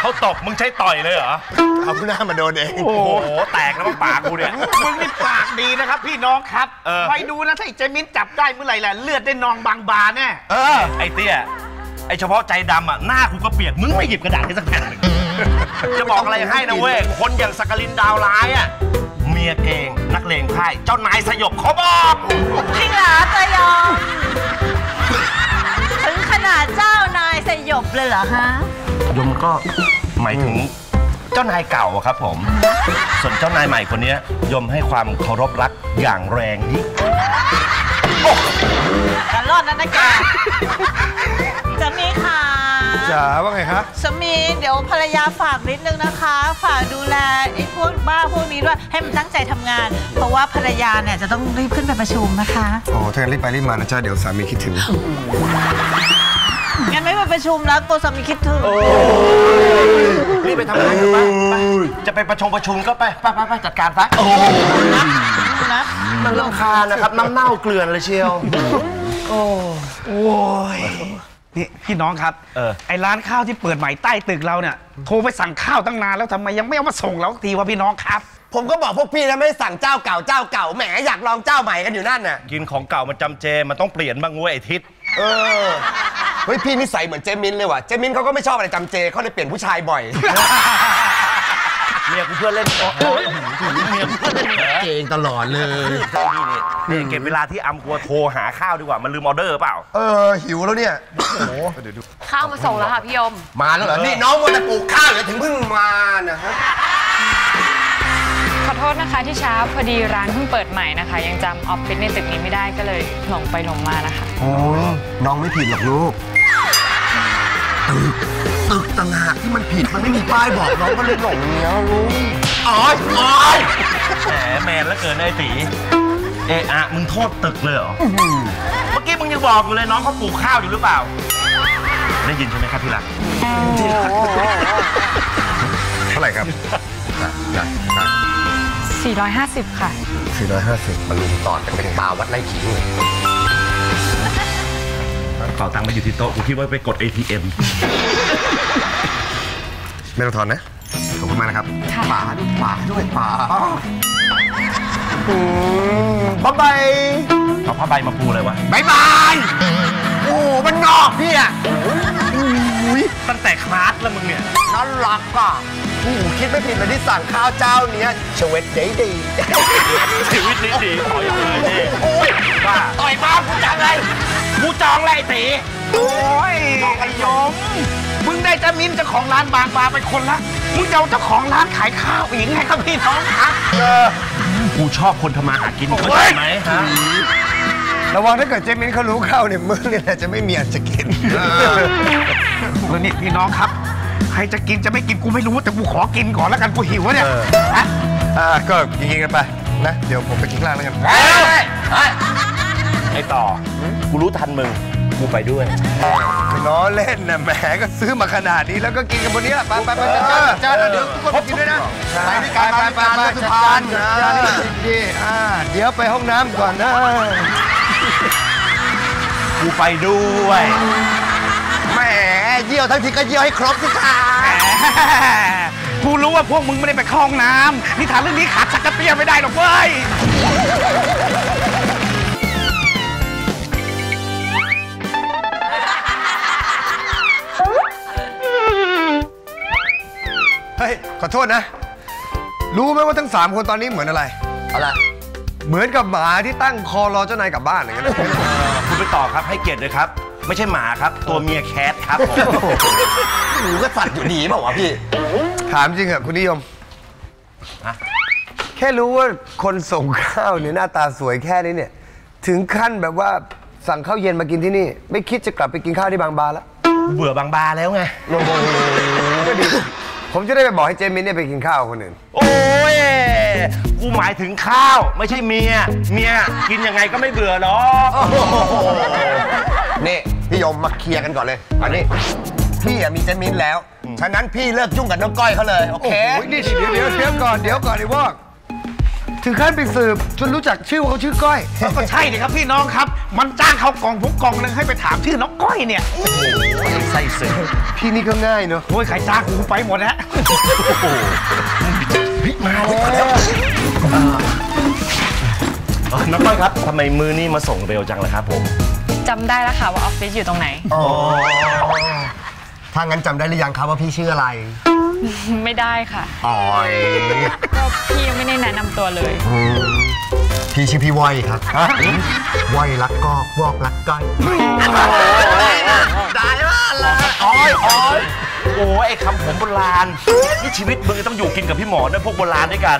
เขาตบมึงใช้ต่อยเลยเหรอเอาหน้ามาโดนเองโอ้โหแตกแล้วปากกูเนี่ยมึงนี่ปากดีนะครับพี่น้องครับไปดูนะถ้าไอ้เจมินจับได้เมื่อไหร่แหละเลือดได้นองบางบานแน่เออไอ้เตี้ยไอ้เฉพาะใจดำอ่ะหน้ากูก็เปียกมึงไม่หยิบกระดาษให้สักแผ่นเลยจะบอกอะไรให้นะเว้ยคนอย่างสักกลินดาวร้ายอ่ะเมียเกงนักเลงไพ่เจ้านายสยบขอบอกจริงเหรอสยบถึงขนาดเจ้านายสยบเลยเหรอฮะยมก็หมายถึงเจ้านายเก่าครับผมส่วนเจ้านายใหม่คนนี้ยมให้ความเคารพรักอย่างแรงยิ่งการรอดนั้นนะแกสามีค่ะจ๋าว่าไงครับสามีเดี๋ยวภรรยาฝากนิดนึงนะคะฝากดูแลไอ้พวกบ้าพวกนี้ด้วยให้มันตั้งใจทำงานเพราะว่าภรรยาเนี่ยจะต้องรีบขึ้นไปประชุมนะคะโอ้ถ้างั้นรีบไปรีบมานะจ๊ะเดี๋ยวสามีคิดถึงงั้นไม่มาประชุมแล้วตัวสามีคิดถึงรีบไปทำงานกันบ้างจะไปประชุมประชุมก็ไปไปไปจัดการซะโอ้นับนับมันรำคาญนะครับน้ำเน่าเกลื่อนเลยเชียวโอ้ยนี่พี่น้องครับไอ้ร้านข้าวที่เปิดใหม่ใต้ตึกเราเนี่ยโทรไปสั่งข้าวตั้งนานแล้วทำไมยังไม่เอามาส่งเราทีวะพี่น้องครับผมก็บอกพวกพี่แล้วไม่สั่งเจ้าเก่าเจ้าเก่าแหมอยากลองเจ้าใหม่กันอยู่นั่นน่ะกินของเก่ามันจำเจมันต้องเปลี่ยนบ้างเว้ยไอ้ทิศเออเฮ้ยพี่นิสัยเหมือนเจมินเลยว่ะเจมินเขาก็ไม่ชอบอะไรจำเจเขาเลยเปลี่ยนผู้ชายบ่อยเมียกูเพื่อนเล่นต่อเมียกูเพื่อนเล่นเก่งตลอดเลยนี่เก็บเวลาที่อำกลัวโทรหาข้าวดีกว่ามันลืมออเดอร์เปล่าเออหิวแล้วเนี่ยโอ้เดี๋ยวดูข้าวมาส่งแล้วค่ะพี่ยมมาแล้วเหรอนี่น้องวันจะปลูกข้าวเลยถึงเพิ่งมานะฮะขอโทษ ษนะคะที่ช้าพอดีร้านเพิ่งเปิดใหม่นะคะยังจำออฟฟิศในตึกนี้ไม่ได้ก็เลยหลงไปหลงมานะคะโอ้ยน้องไม่ผิดหรอกลูกตึกตึกต่างหากที่มันผิดมันไม่มีป้ายบอกน้องก็เลยหลงเนี้ยลูกอ๋ออ๋อแหมแมนแล้วเกินไอ้ตีเออะมึงโทษตึกเลยเหรอเมื่อกี้มึงยังบอกอยู่เลยน้องเขาปลูกข้าวอยู่หรือเปล่าได้ยินใช่ไหมครับพี่หลักที่หลักเท่าไหร่ครับสี่ร้อยห้าสิบค่ะสี่ร้อยห้าสิบมาลุมตอดกันเป็นปลาวัดไร่ขิงเลยเป๋าตังค์มาอยู่ที่โต๊ะกูคิดว่าไปกด เอ ที เอ็ม ไม่ต้องถอนนะขอบคุณมากนะครับป๋าด้วยป๋าด้วยป๋าบ๊ายบายเอาผ้าใบมาปูเลยวะบ๊ายบายโอ้มันงอกพี่อ่ะตั้งแต่คลาสแล้วมึงเนี่ยน่ารักอ่ะอู้คิดไม่ผิดเลยที่สั่งข้าวเจ้าเนี้ยชีวิตดีดีชีวิตดีดีขออย่างเลยดิโอ้ยว่าต่อยมากูจองเลยกูจองเลยไอ้ตีโอ้ยไอ้ยงมึงได้เจ้ามิ้นเจ้าของร้านบางปลาไปคนละมึงจะเอาเจ้าของร้านขายข้าวอีกไงครับพี่น้องครับเออกูชอบคนทำมาหากินเข้าใจไหมฮะระวังถ้าเกิดเจมินเขารู้เข้าเนี่ยมึงเนี่ยจะไม่มีอันจะกินแล้วนี่พี่น้องครับใครจะกินจะไม่กินกูไม่รู้แต่กูขอกินก่อนแล้วกันกูหิวเนี่ยนะก็กินกันไปนะเดี๋ยวผมไปกินข้างล่างแล้วกันไอ้ต่อกูรู้ทันมึงกูไปด้วยล้อเล่นนะแหมก็ซื้อมาขนาดนี้แล้วก็กินกันบนนี้แหละไปไปไปจ้าจ้าเดี๋ยวทุกคนกินด้วยนะไปด้วยกันไปไปสุพรรณดีเดี๋ยวไปห้องน้ำก่อนนะกูไปด้วยแหมเยี่ยวทั้งทีก็เยี่ยวให้ครบสิค่ะกูรู้ว่าพวกมึงไม่ได้ไปคลองน้ำนิทานเรื่องนี้ขาดสักกระเปียไม่ได้หรอกเว้ยขอโทษนะรู้ไหมว่าทั้งสามคนตอนนี้เหมือนอะไรอะไรเหมือนกับหมาที่ตั้งคอรอเจ้านายกลับบ้านอย่างเงี้ยคุณไปต่อครับให้เกียรติเลยครับไม่ใช่หมาครับตัวเมียแคทครับหนูก็สัตว์อยู่ดีเปล่าวะพี่ถามจริงเหรอคุณนิยมแค่รู้ว่าคนส่งข้าวเนี่ยหน้าตาสวยแค่นี้เนี่ยถึงขั้นแบบว่าสั่งข้าวเย็นมากินที่นี่ไม่คิดจะกลับไปกินข้าวที่บางบาแล้วเบื่อบางบาแล้วไงโอ้โหก็ดีผมจะได้ไปบอกให้เจมินเนี่ยไปกินข้าวคนอื่นโอ้ยกูหมายถึงข้าวไม่ใช่เมียเมียกินยังไงก็ไม่เบื่อหรอกนี่พี่ยมมาเคลียร์กันก่อนเลยอันนี้พี่มีเจมินแล้วฉะนั้นพี่เลิกยุ่งกับน้องก้อยเขาเลยโอเคนี่เดี๋ยวเดี๋ยวเดี๋ยวก่อนเดี๋ยวก่อนไอ้พวกถึงขั้นไปสืบจนรู้จักชื่อเขาชื่อก้อยก็ใช่เลยครับพี่น้องครับมันจ้างเขากองผมกองนึงให้ไปถามชื่อน้องก้อยเนี่ยใส่เสือพี่นี่ก็ง่ายเนอะโอ้ยใครจ้างกูไปหมดแล้วพี่มาแล้วน้องก้อยครับทำไมมือนี่มาส่งเร็วจังเลยครับผมจำได้แล้วค่ะว่าออฟฟิศอยู่ตรงไหนอ๋อถ้างั้นจำได้หรือยังครับว่าพี่ชื่ออะไรไม่ได้ค่ะอ๋อก็พี่ยังไม่ได้แนะนำตัวเลยพี่ชื่อพี่วอยครับวอยรักกอกวอกรักก้อยได้มากเลยโอ้ยโอ้ยโอ้ยไอ้คำผมโบราณนี่ชีวิตมึงต้องอยู่กินกับพี่หมอด้วยพวกโบราณด้วยกัน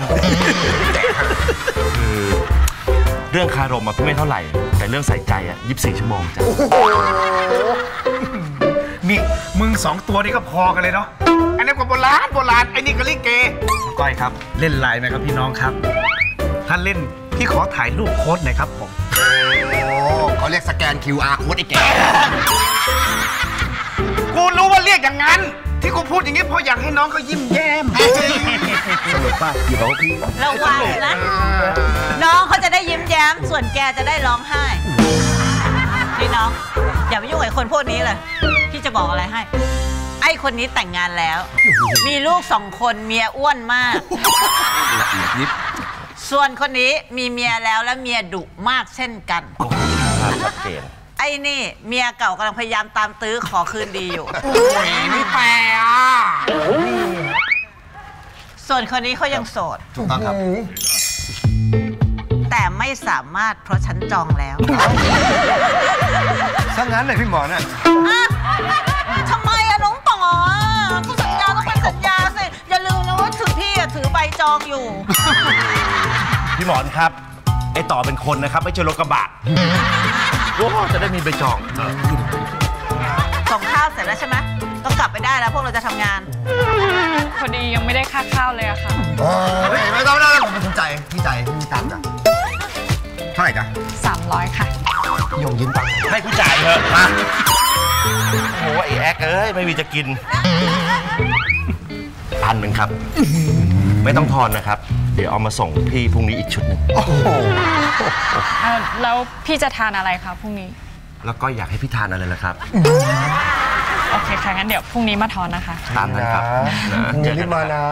เรื่องคารมอะพี่ไม่เท่าไหร่แต่เรื่องใส่ใจอะยี่สิบสี่ชั่วโมงจ้ะนี่มึงสองตัวนี้ก็พอกันเลยเนาะไอ้นี่ก็โบราณโบราณไอ้นี่ก็ลิเกก้อยครับเล่นไลน์ไหมครับพี่น้องครับถ้าเล่นพี่ขอถ่ายรูปโค้ดหน่อยครับผมเขาเรียกสแกน คิว อาร์ โค้ดไอ้แกกูรู้ว่าเรียกอย่างนั้นที่กูพูดอย่างนี้เพราะอยากให้น้องเขายิ้มแย้มสนุกป่ะเดี๋ยวพี่ระวังนะน้องเขาจะได้ยิ้มแย้มส่วนแกจะได้ร้องไห้นี่น้องอย่าไปยุ่งกับคนพวกนี้เลยพี่จะบอกอะไรให้ไอ้คนนี้แต่งงานแล้วมีลูกสองคนเมียอ้วนมากละเอียดยิบส่วนคนนี้มีเมียแล้วและเมียดุมากเช่นกันไอ้นี่เมียเก่ากำลังพยายามตามตื้อขอคืนดีอยู่นี่แปลอ่ะส่วนคนนี้เขายังโสดถูกต้องครับแต่ไม่สามารถเพราะฉันจองแล้วถ้างั้นเลยพี่หมอเนี่ยทำไมอะน้องต่อผู้สัญญาต้องเป็นสัญญาสิอย่าลืมนะว่าถือพี่อะถือใบ จองอยู่พี่หมอนครับไอต่อเป็นคนนะครับไม่ใช่รถกระบะโอ้จะได้มีใบจองส่งข้าวเสร็จแล้วใช่ไหมต้องกลับไปได้แล้วพวกเราจะทำงานพอดียังไม่ได้ค่าข้าวเลยอะค่ะโอ้ยไม่ต้องไม่ต้องผมเป็นใจพี่ใจพี่ตามจ้ะเท่าไหร่จ๊ะสามร้อยค่ะยงยิ้มตังค์ให้ผู้จ่ายเถอะมาโอ้ยแอ๊กเอ้ยไม่มีจะกินพันหนึ่งครับไม่ต้องทอนนะครับเดี๋ยวเอามาส่งพี่พรุ่งนี้อีกชุดหนึ่งโอ้โหแล้วพี่จะทานอะไรครับพรุ่งนี้แล้วก็อยากให้พี่ทานอะไรล่ะครับโอเคค่ะงั้นเดี๋ยวพรุ่งนี้มาทอนนะคะตามนั้นครับเดี๋ยวรีบมานะ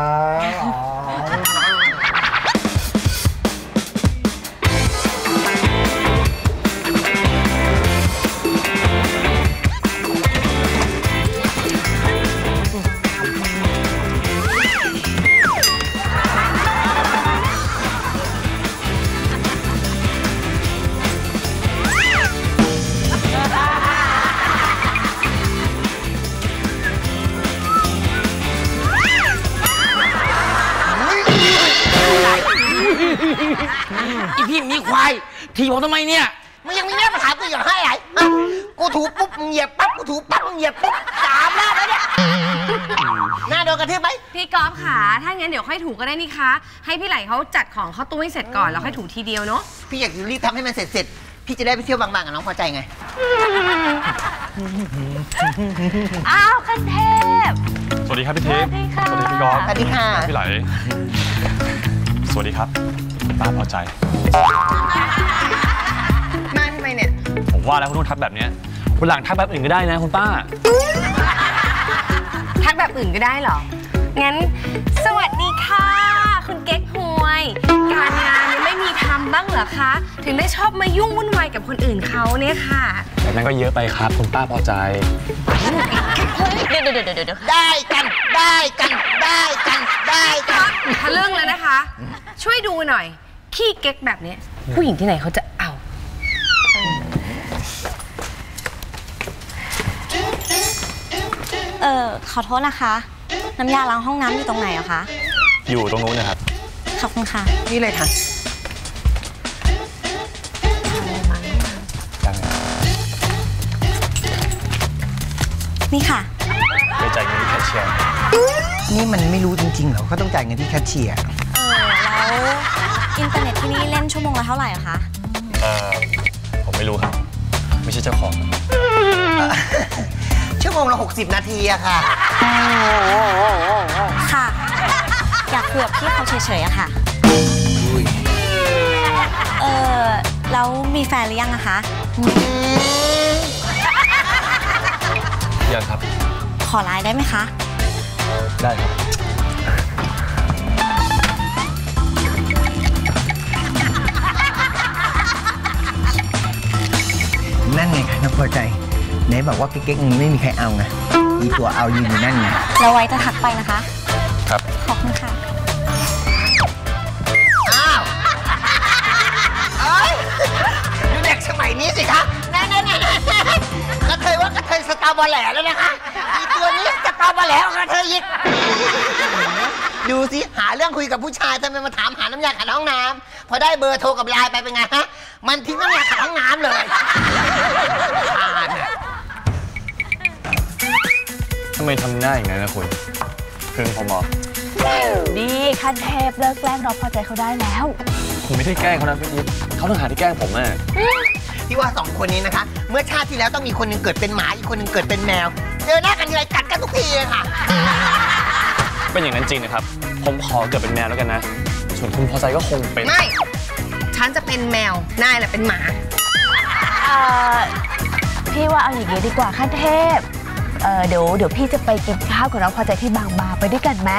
อีพี่มีควายทีผมทำไมเนี่ยมันยังมีแม่มาถามกูอย่างให้ไอ้กูถูปุ๊บมึงเหยียบปั๊บกูถูปั๊บมึงเหยียบปุ๊บสามหน้าแล้วเนี่ยหน้าโดนกระทืบไหมพี่กอล์ฟขาถ้างั้นเดี๋ยวค่อยถูก็ได้นี่คะให้พี่ไหลเขาจัดของเขาตู้ให้เสร็จก่อนแล้วค่อยถูทีเดียวเนาะพี่อยากรีบทำให้มันเสร็จเสร็จพี่จะได้ไปเที่ยวบางๆกับน้องพอใจไงอ้าวคันเทพสวัสดีครับพี่เทพสวัสดีพี่กอล์ฟสวัสดีค่ะพี่ไหลสวัสดีครับตาพอใจมาทำไมเนี่ยผมว่าแล้วคุณต้องทักแบบนี้คุณหลังทักแบบอื่นก็ได้นะคุณป้าทักแบบอื่นก็ได้เหรองั้นสวัสดีค่ะคุณเก๊กฮวยการงานยังไม่มีทำบ้างเหรอคะถึงได้ชอบมายุ่งวุ่นวายกับคนอื่นเขาเนี่ยค่ะแต่นั้นก็เยอะไปครับคุณป้าพอใจเดี๋ยวเดี๋ยวเดี๋ยวเดี๋ยวได้กันได้กันได้กันได้กันทะลึ่งแล้วนะคะช่วยดูหน่อยขี้เก๊กแบบนี้ผู้หญิงที่ไหนเขาจะเอาเออขอโทษนะคะน้ำยาล้างห้องน้ำอยู่ตรงไหนอะคะอยู่ตรงนู้นนะครับขอบคุณค่ะนี่เลยค่ะนี่ค่ะไปจ่ายเงินที่แคชเชียร์นี่มันไม่รู้จริงๆเหรอเขาต้องจ่ายเงินที่แคชเชียร์เออแล้วอินเทอร์เน็ตที่นี่เล่นชั่วโมงละเท่าไหร่อะคะเออผมไม่รู้ครับไม่ใช่เจ้าของชั่วโมงละหกสิบนาทีอะค่ะค่ะอยากคุยกับพี่เขาเฉยๆอะค่ะเออแล้วมีแฟนหรือยังอะคะยังครับขอไลน์ได้ไหมคะได้ครับนั่นไงคะน้องพอใจไหนบอกว่าเก๊กๆไม่มีใครเอาไงอีตัวเอายืนอยู่นั่นไงเราไว้จะทักไปนะคะครับขอบคุณค่ะอ้าวเอ้ยดูเด็กสมัยนี้สิคะนั่นนั่นนั่นกระเทยว่ากระเทยสตาร์บอลแหล่แล้วนะคะอีตัวนี้สตาร์บอลแหล่กระเทยอีกดูสิหาเรื่องคุยกับผู้ชายทำไมมาถามหาน้ำยาขัดห้องน้ำพอได้เบอร์โทรกับไลน์ไปเป็นไงฮะมันทิ้งน้ำยาขัดห้องน้ำเลยทำไมทำได้อย่างนั้นนะคุณเพิ่งพอมอดีขั้นเทพเลิกแกล้งเราพอใจเขาได้แล้วผมไม่ได้แกล้งเขานะพี่ยิ้มเขาต้องหาที่แกล้งผมแน่ที่ว่าสองคนนี้นะคะเมื่อชาติที่แล้วต้องมีคนหนึ่งเกิดเป็นหมาอีกคนหนึ่งเกิดเป็นแมวเจอหน้ากันทีไรกัดกันทุกทีเลยค่ะเป็นอย่างนั้นจริงนะครับผมขอเกิดเป็นแมวแล้วกันนะส่วนคุณพอใจก็คงเป็นไม่ฉันจะเป็นแมวนายแหละเป็นหมาเอ่อพี่ว่าเอาอย่างนี้ดีกว่าขั้นเทพเอ่อเดี๋ยวเดี๋ยวพี่จะไปกินข้าวกับน้องพอใจที่บางบาไปด้วยกันไหม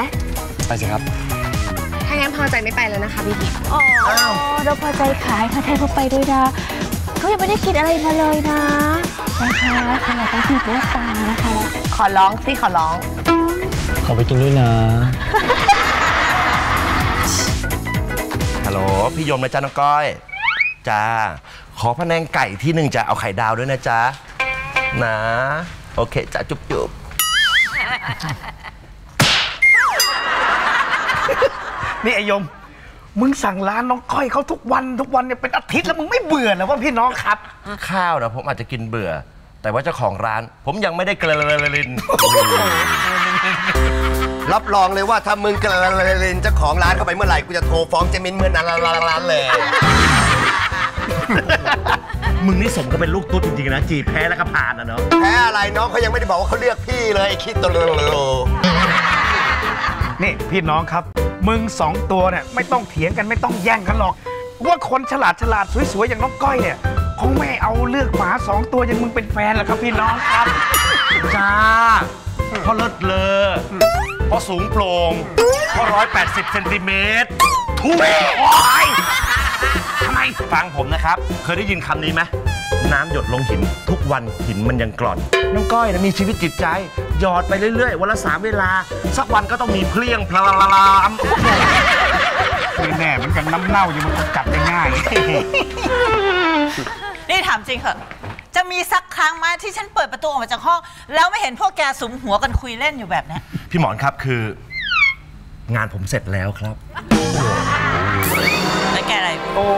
ไปสิครับถ้างั้นพอใจไม่ไปแล้วนะคะพี่บิ๊กอ๋อเราพอใจขายขั้นเทพเขาไปด้วยนะเขายังไม่ได้กินอะไรมาเลยนะนะคะขนาดต้องกินด้วยตานะคะขอร้องสิขอร้องขอไปกินด้วยนะฮัลโหลพี่ยมนะจ๊ะน้องก้อยจ้าขอพะแนงไก่ที่หนึ่งจะเอาไข่ดาวด้วยนะจ๊ะนะโอเคจ้าจุ๊บจุ๊บ นี่ไอยมมึงสั่งร้านน้องก้อยเขาทุกวันทุกวันเนี่ยเป็นอาทิตย์แล้วมึงไม่เบื่อเหรอว่าพี่น้องครับข้าวนะผมอาจจะกินเบื่อแต่ว่าเจ้าของร้านผมยังไม่ได้กระเลาะลินรับรองเลยว่าถ้ามึงกระเลาะลินเจ้าของร้านเข้าไปเมื่อไหร่กูจะโทรฟ้องเจมินเมื่อนั้นร้านเลยมึงนี่สมก็เป็นลูกตุ๊ดจริงๆนะจีแพ้แล้วก็ผ่านนะเนาะแพ้อะไรน้องเขายังไม่ได้บอกว่าเขาเลือกพี่เลยไอ้คิดตัวโลนี่พี่น้องครับมึงสองตัวเนี่ยไม่ต้องเถียงกันไม่ต้องแย่งกันหรอกว่าคนฉลาดฉลาดสวยๆอย่างน้องก้อยเนี่ยคงไม่เอาเลือกหมาสองตัวอย่างมึงเป็นแฟนหรอกครับพี่น้องครับจ้าเพราะเลิศเลอเพราะสูงโปร่งเพราะร้อยแปดสิบเซนติเมตรทุยทำไมฟังผมนะครับเคยได้ยินคำนี้ไหมน้ำหยดลงหินทุกวันหินมันยังกร่อนน้องก้อยนะมีชีวิตจิตใจหยอดไปเรื่อยๆวันละสามเวลาสักวันก็ต้องมีเพลี้ยงพลาลาลามไม่แน่เหมือนกันน้ำเน่าอยู่มันก็กัดได้ง่ายนี่ถามจริงเหรอจะมีสักครั้งไหมที่ฉันเปิดประตูออกมาจากห้องแล้วไม่เห็นพวกแกสุมหัวกันคุยเล่นอยู่แบบนี้พี่หมอนครับคืองานผมเสร็จแล้วครับแล้วแกอะไรโอ้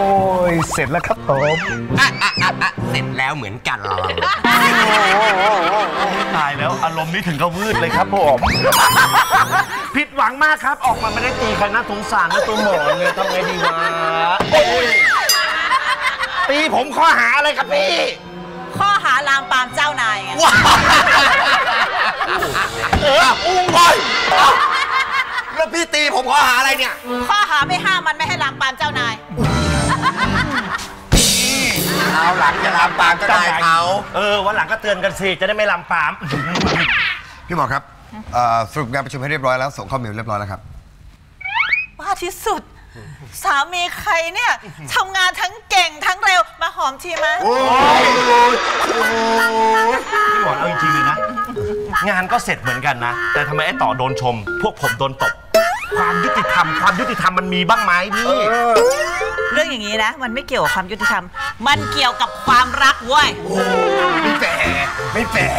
ยเสร็จแล้วครับผมอ่ะอ่ะอ่ะเสร็จแล้วเหมือนกันหรอตายแล้วอารมณ์นี้ถึงก็วืดเลยครับผมผิดหวังมากครับออกมาไม่ได้ตีใครน่าสงสารนะตัวหมอนเลยทำไงดีวะตีผมข้อหาอะไรครับพี่ข้อหาลามปามเจ้านายไงเอออุ้งไปแล้วพี่ตีผมข้อหาอะไรเนี่ยข้อหาไม่ห้ามมันไม่ให้ลามปามเจ้านายเอาหลังจะลามปามเจ้านายเขาเออวันหลังก็เตือนกันสิจะได้ไม่ลามปามพี่หมอครับสรุปงานประชุมให้เรียบร้อยแล้วส่งข้อมูลเรียบร้อยแล้วครับว่าที่สุดสามีใครเนี่ยทำงานทั้งเก่งทั้งเร็วมาหอมทีไหมโอ้ยพี่หมอเอาจริงเลยนะงานก็เสร็จเหมือนกันนะแต่ทำไมไอ้ต่อโดนชมพวกผมโดนตบความยุติธรรมความยุติธรรมมันมีบ้างไหมพี่เรื่องอย่างนี้นะมันไม่เกี่ยวกับความยุติธรรมมันเกี่ยวกับความรักเว้ยไม่แฝงไม่แฝง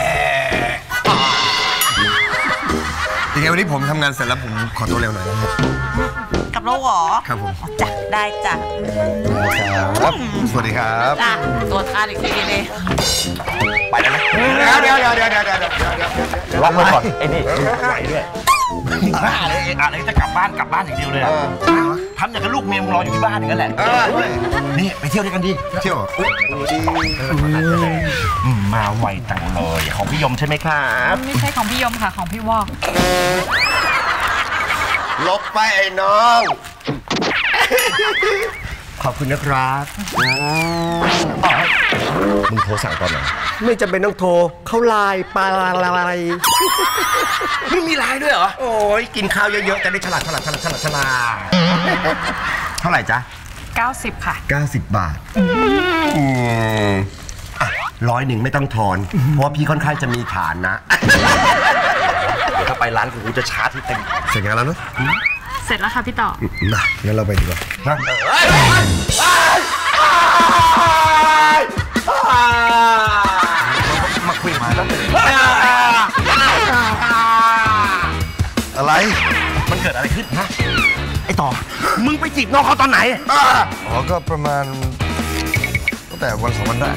ยังไงวันนี้ผมทำงานเสร็จแล้วผมขอตัวเร็วหน่อยกับเราหรอครับผมจ้ะได้จ้ะสวัสดีครับจ้ะตัวทานอีกทีเลยไปแล้วเดี๋ยวเดี๋ยวเดี๋ยวเดี๋ยวเดี๋ยวเดี๋ยวล็อกไว้ก่อนไอ้นี่ไหวด้วยบ้าเลยอะไรจะกลับบ้านกลับบ้านอย่างเดียวเลยทำอย่างกับลูกเมียมึงรออยู่ที่บ้านอย่างนั้นแหละนี่ไปเที่ยวด้วยกันดิเที่ยวมาไวจังเลยของพี่ยมใช่ไหมครับไม่ใช่ของพี่ยมค่ะของพี่วอกลบไปไอ้น้องขอบคุณนะครับมึงโทรสั่งตอนไหนไม่จำเป็นต้องโทรเขาไลน์ปลาอะไรมึงมีไลน์ด้วยเหรอโอ้ยกินข้าวเยอะๆจะได้ฉลาดฉลาดฉลาดฉลาดฉลาดเท่าไหร่จ๊ะเก้าสิบค่ะเก้าสิบบาทอืออ่ะร้อยหนึ่งไม่ต้องทอนเพราะพี่ค่อนข้างจะมีฐานนะถ้าไปร้านกูจะชาร์จที่เต็มเสร็จแล้วเนอะเสร็จแล้วค่ะพี่ต่อนะงั้นเราไปดีกว่านะมาคุยมาแล้วอะไรมันเกิดอะไรขึ้นฮะไอต่อมึงไปจีบน้องเขาตอนไหนอ๋อก็ประมาณตั้งแต่วันสองวันแรก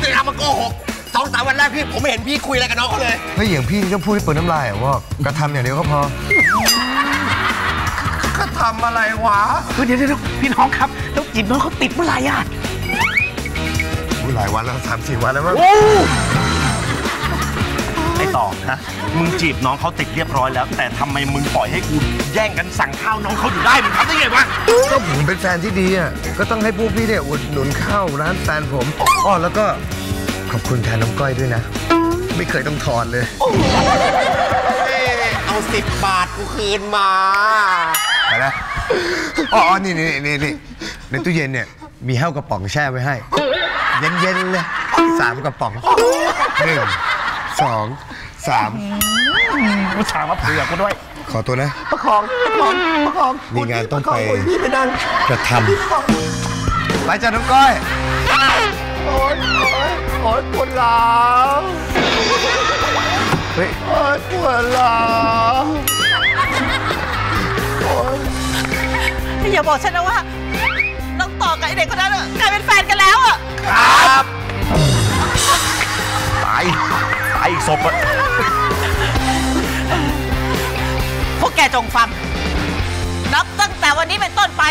แต่เรามาโกหกสองสามวันแรกพี่ผมไม่เห็นพี่คุยอะไรกับน้องเขาเลยเฮ้ยอย่างพี่ต้องพูดให้เปิดน้ำลายอ่ะว่ากระทำอย่างเดียวก็พอก็ทำอะไรวะเดี๋ยวเดี๋ยวพี่น้องครับแล้วจีบน้องเขาติดเมื่อไหร่อ่ะหลายวันแล้วสามสี่วันแล้วมั้งไอ้ต่อนะมึงจีบน้องเขาติดเรียบร้อยแล้วแต่ทำไมมึงปล่อยให้กูแย่งกันสั่งข้าวน้องเขาอยู่ได้มึงทำได้ไงวะก็ผมเป็นแฟนที่ดีอ่ะก็ต้องให้พวกพี่เนี่ยอุดหนุนข้าวร้านแฟนผมอ้อแล้วก็ขอบคุณแทนน้องก้อยด้วยนะไม่เคยต้องถอนเลยเอาสิบบาทกูคืนมาไปแล้วอ๋อนี่นี่นี่นี่ในตู้เย็นเนี่ยมีแห้วกระป๋องแช่ไว้ให้เย็นๆเลยสามกระป๋องหนึ่งสองสามกูถามว่าเผื่อกูด้วยขอตัวนะประคองประคองประคองมีงานต้องไปกระทำไปจ้าน้องก้อยโอ๊ยโอ๊ยโอ๊ยปวดหลังเฮ้ยโอ๊ยปวดหลังโอ๊ย อย่าบอกฉันนะว่าน้องต่อกับไอเด็กคนนั้นกลายเป็นแฟนกันแล้วอ่ะครับตายตายอีกศพอ่ะพวกแกจงฟังนับตั้งแต่วันนี้เป็นต้นไป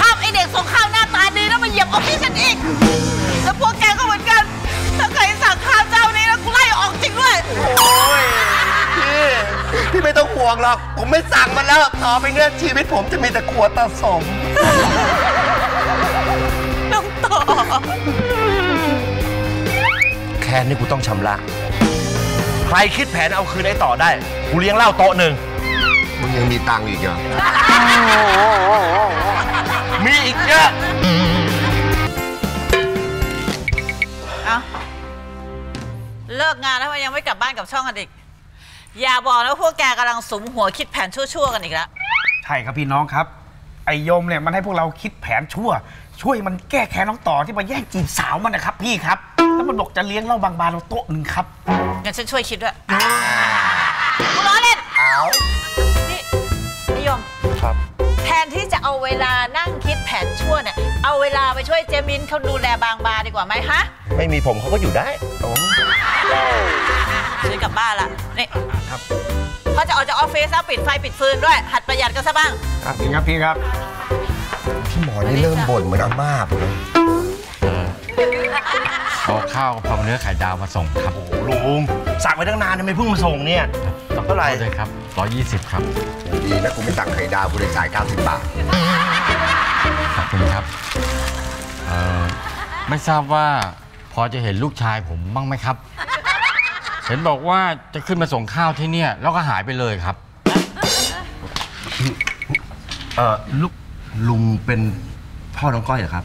ห้ามไอเด็กส่งข้าวหน้าตาดีแล้วมาเหยียบออกที่ฉันอีกแล้วพวกแกก็เหมือนกันถ้าใครสั่งข้าวเจ้านี้แล้วกูไล่ออกจริงด้วยโอ้ยพี่พี่ไม่ต้องห่วงหรอกผมไม่สั่งมันแล้วต่อไปเนื้อชีวิตผมจะมีแต่ขวดตาสมน้องต่อแค่นี้กูต้องชำระใครคิดแผนเอาคืนไอ้ต่อได้กูเลี้ยงเหล้าโต๊ะหนึ่งมึงยังมีตังค์อีกเหรอมีอีกเยอะเอาเลิกงานแล้วยังไม่กลับบ้านกับช่องกันอีกอย่าบอกนะพวกแกกำลังสุมหัวคิดแผนชั่วๆกันอีกแล้วใช่ครับพี่น้องครับไอ้ยมเนี่ยมันให้พวกเราคิดแผนชั่วช่วยมันแก้แค้นน้องต่อที่มาแย่งจีบสาวมันนะครับพี่ครับแล้วมันบอกจะเลี้ยงเหล้าบางบาร์เราโต๊ะหนึ่งครับงั้นฉันช่วยคิดด้วยกูล้อเล่นนี่ยมครับแทนที่จะเอาเวลานั่งคิดแผนชั่วเนี่ยเอาเวลาไปช่วยเจมินเขาดูแลบางบาร์ดีกว่าไหมฮะไม่มีผมเขาก็อยู่ได้ผมซื้อกลับบ้านละนี่ครับพอจะออกจากออฟฟิศแล้วปิดไฟปิดฟืนด้วยหัดประหยัดกันซะบ้างครับพี่ครับพี่ครับพี่หมอนี่เริ่มบ่นเหมือนอาม่าผมเลยขอข้าวพร้อมเนื้อไข่ดาวมาส่งครับโอ้ลุงสั่งไว้ตั้งนานทำไมเพิ่งมาส่งเนี่ยเท่าไหร่เลยครับร้อยยี่สิบครับดีนะกูไม่สั่งไข่ดาวกูเลยจ่ายเก้าสิบบาทขอบคุณครับเอ่อไม่ทราบว่าพอจะเห็นลูกชายผมบ้างไหมครับเห็นบอกว่าจะขึ้นมาส่งข้าวที่เนี่ยแล้วก็หายไปเลยครับเอ่อลุงลุงเป็นพ่อน้องก้อยเหรอครับ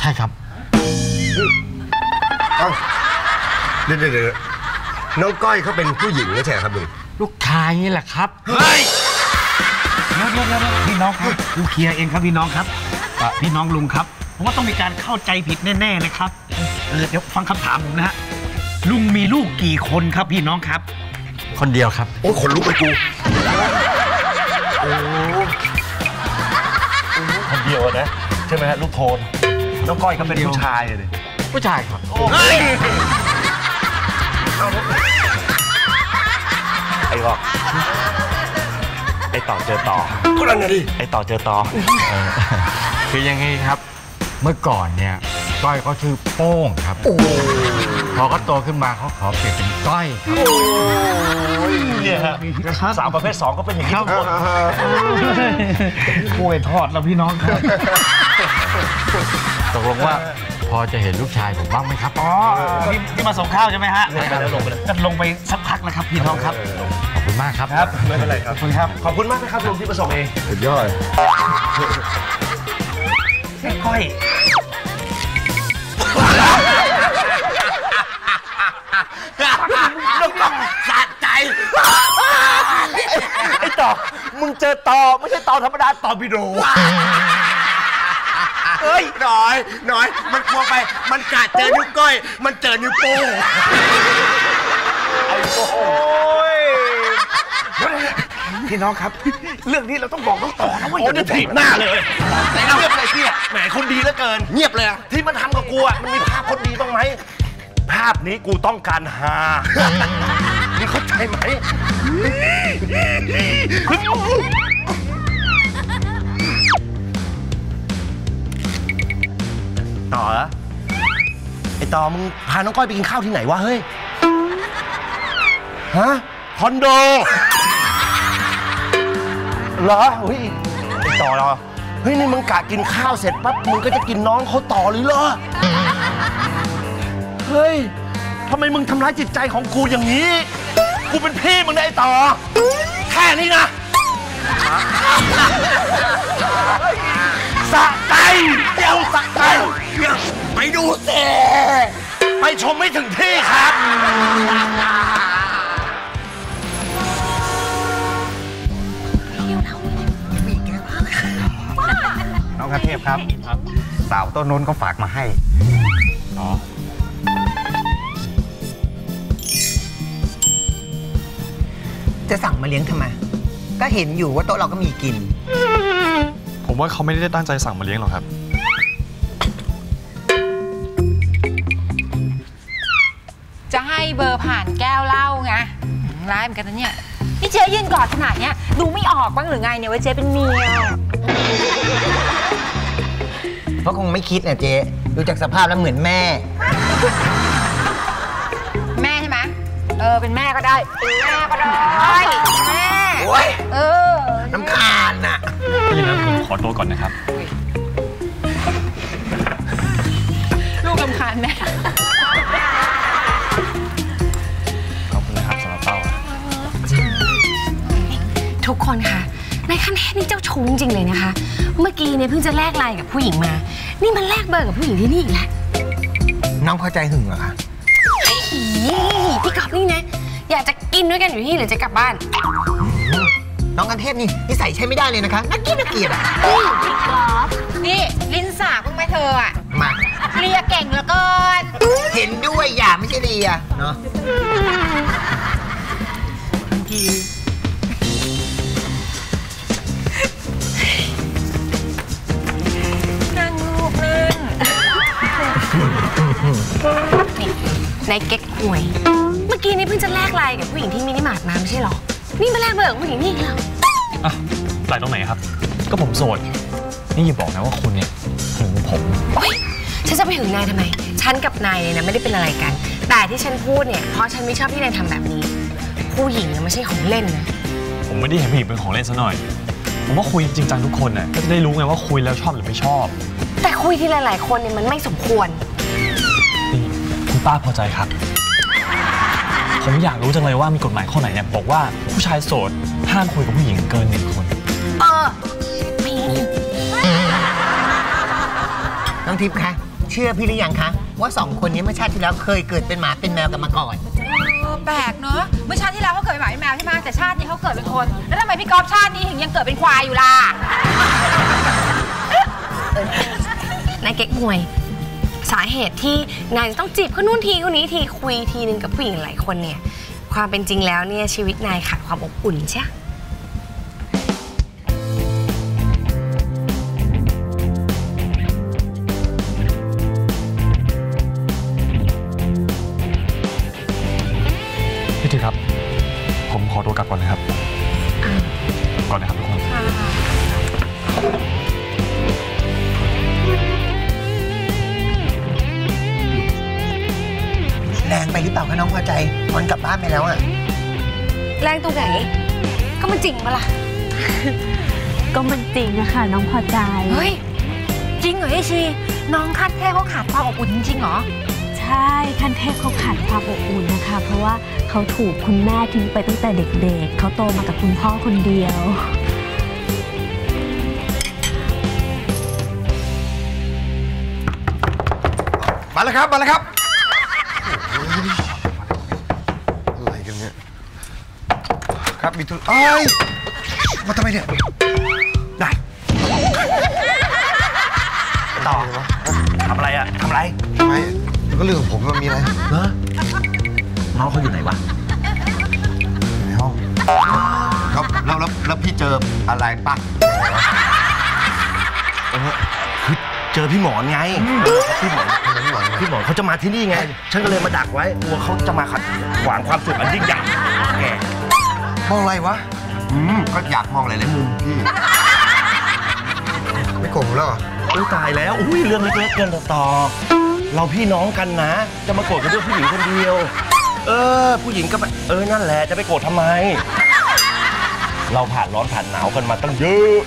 ใช่ครับเดี๋ยวเดี๋ยวน้องก้อยเขาเป็นผู้หญิงไม่ใช่ครับลุงลูกชายนี่แหละครับเฮ้ยเดี๋ยวเดี๋ยวเดี๋ยวพี่น้องครับลุงเคลียร์เองครับพี่น้องครับพี่น้องลุงครับผมว่าต้องมีการเข้าใจผิดแน่ๆเลยครับเดี๋ยวฟังคำถามผมนะฮะลุงมีลูกกี่คนครับพี่น้องครับคนเดียวครับโอ้ยขนลุกไปกูโอ้คนเดียวนะใช่ไหมฮะลูกโทนน้องก้อยเขาเป็นผู้ชายเลยผู้ชายครับไอ้หอกไอ้ต่อเจอต่อก็รังดิไอ้ต่อเจอต่อคือยังไงครับเมื่อก่อนเนี่ยก้อยเขาชื่อโป้งครับพอเขาโตขึ้นมาเขาขอเปลี่ยนเป็นก้อยเนี่ยฮะสาวประเภทสองก็เป็นอย่างนี้ทุกคนกล้วยทอดแล้วพี่น้องครับตกลงว่าพอจะเห็นลูกชายผมบ้างไหมครับอ๋อที่มาส่งข้าวใช่ไหมฮะลงไปจะลงไปสักพักแล้วครับพี่น้องครับขอบคุณมากครับครับไม่เป็นไรครับขอบคุณครับขอบคุณมากนะครับลุงที่มาส่งเองสุดยอดเส้นก้อยน้องก้อยสะใจไอ้ต่อมึงเจอต่อไม่ใช่ต่อธรรมดาต่อบิโดเอ้ยหน่อยหน่อยมันกลัวไปมันกาดเจอนิ้วก้อยมันเจอนิ้วโป้งไอ้โป้พี่น้องครับเรื่องนี้เราต้องบอกต้องต่อนะเว้ยโอ้ยถีบหน้าเลยแต่เงียบเลยพี่แหมคนดีเหลือเกินเงียบเลยที่มันทำกับกูอ่ะมันมีภาพคนดีบ้างไหมภาพนี้กูต้องการหานี่เข้าใจไหมต่อเหรอไอต่อมึงพาน้องก้อยไปกินข้าวที่ไหนวะเฮ้ยฮะคอนโดเหรอเฮ้ยไอต่อเหรอเฮ้ยนี่มึงกะกินข้าวเสร็จปั๊บมึงก็จะกินน้องเขาต่อหรือเหรอเฮ้ยทำไมมึงทำร้ายจิตใจของกูอย่างนี้กูเป็นพี่มึงนะไอต่อแค่นี้นะสะใจเจ้าสะใจไปดูเสไปชมไม่ถึงที่ครับน้องกระเทพครับสาวต้นนนท์ก็ฝากมาให้อ๋อจะสั่งมาเลี้ยงทำไมก็เห็นอยู่ว่าโต๊ะเราก็มีกินผม ว่าเขาไม่ได้ตั้งใจสั่งมาเลี้ยงหรอกครับจะให้เบอร์ผ่านแก้วเหล้าไงร้ายเหมือนกันนะเนี่ยนี่เจ๊ยืนกอดขนาดเนี้ยดูไม่ออกบ้างหรือไงเนี่ยว่าเจ๊เป็นเมียเพราะคงไม่คิดนะเจ๊ดูจากสภาพแล้วเหมือนแม่แม่ใช่ไหมเออเป็นแม่ก็ได้เป็นแม่ก็ได้แม่โอ้ยเออน้ำคานน่ะนี่นะผมขอตัวก่อนนะครับลูกน้ำคานแม่ขอบคุณนะครับสำหรับเป้าทุกคนค่ะนายขั้นเทพนี่เจ้าชู้จริงเลยนะคะเมื่อกี้เนี่ยเพิ่งจะแลกไลน์กับผู้หญิงมานี่มันแลกเบอร์กับผู้หญิงที่นี่อีกแล้วน้องเข้าใจหึงเหรอคะพี่กอบนี่นะอยากจะกินด้วยกันอยู่ที่หรือจะกลับบ้านน้องกันเทพนี่นิสัยใช้ไม่ได้เลยนะคะน่าเกลียดน่าเกลียดอ่ะพี่กอบนี่ลินสาพึ่งไปเธออ่ะมาเรียเก่งแล้วก็เห็นด้วยอย่าไม่ใช่เรียเนาะนายเก๊กหวยเมื่อกี้นี่เพิ่งจะแลกไลน์กับผู้หญิงที่มินิมาร์ทมาไม่ใช่หรอนี่มาแลกเบอร์ผู้หญิงนี่เหรออ่ะไลน์ตรงไหนครับก็ผมโสดนี่อย่าบอกนะว่าคุณเนี่ยหึงผมโอ๊ยฉันจะไปหึงนายทำไมฉันกับนายเนี่ยนะไม่ได้เป็นอะไรกันแต่ที่ฉันพูดเนี่ยเพราะฉันไม่ชอบที่นายทำแบบนี้ผู้หญิงเนี่ยไม่ใช่ของเล่นนะผมไม่ได้เห็นผู้หญิงเป็นของเล่นซะหน่อยผมว่าคุยจริงจังทุกคนน่ะก็จะได้รู้ไงว่าคุยแล้วชอบหรือไม่ชอบแต่คุยที่หลายๆคนเนี่ยมันไม่สมควรป้าพอใจครับผมอยากรู้จังเลยว่ามีกฎหมายข้อไหนเนี่ยบอกว่าผู้ชายโสดห้ามคุยกับผู้หญิงเกินหนึ่งคนเออไม่มีน้องทิพย์คะเชื่อพี่หรือยังคะว่าสองคนนี้เมื่อชาติที่แล้วเคยเกิดเป็นหมาเป็นแมวกันมาก่อนแปลกเนาะเมื่อชาติที่แล้วเขาเกิดเป็นหมาเป็นแมวใช่ไหมแต่ชาตินี้เขาเกิดเป็นคนแล้วทำไมพี่กอล์ฟชาตินี้ถึงยังเกิดเป็นควายอยู่ล่ะนายเก๊กหวยสาเหตุที่นายจะต้องจีบคนนู้นทีคนนี้ทีคุยทีนึงกับผู้หญิงหลายคนเนี่ยความเป็นจริงแล้วเนี่ยชีวิตนายขาดความอบอุ่นใช่พี่ทีครับผมขอตัวกลับก่อนนะครับก่อนนะครับทุกคนแรงไปหรือเปล่าคะน้องพอใจมันกลับบ้านไปแล้วอะแรงตรงไหนก็มันจริงปะล่ะก็มันจริงนะคะน้องพอใจเฮ้ยจริงเหรอไอชีน้องคันเทพเขาขาดความอบอุ่นจริงเหรอใช่คันเทพเขาขาดความอบอุ่นนะคะเพราะว่าเขาถูกคุณแม่ทิ้งไปตั้งแต่เด็กๆเขาโตมากับคุณพ่อคนเดียวมาแล้วครับมาแล้วครับอะไรกันเนี่ยครับมีทุนเอ้ยมาทำไมเนี่ยได้ต่อทำอะไรอะทำอะไรทำไมก็เรื่องของผมมันมีอะไรเนอะน้องเขาอยู่ไหนวะอยู่ในห้องครับแล้วแล้วแล้วพี่เจออะไรป่ะเจอพี่หมอนไงพี่หมอนพี่หมอนเขาจะมาที่นี่ไงฉันก็เลยมาดักไว้กลัวเขาจะมาขัดขวางความสุขอันยิ่งใหญ่แกมองอะไรวะอืมก็อยากมองอะไรเลยมุมพี่ไม่โกรธแล้วเหรออุ้ยตายแล้วอุ้ยเรื่องเล็กๆเกินต่อเราพี่น้องกันนะจะมาโกรธกันด้วยผู้หญิงคนเดียวเออผู้หญิงก็เออนั่นแหละจะไปโกรธทำไมเราผ่านร้อนผ่านหนาวกันมาตั้งเยอะ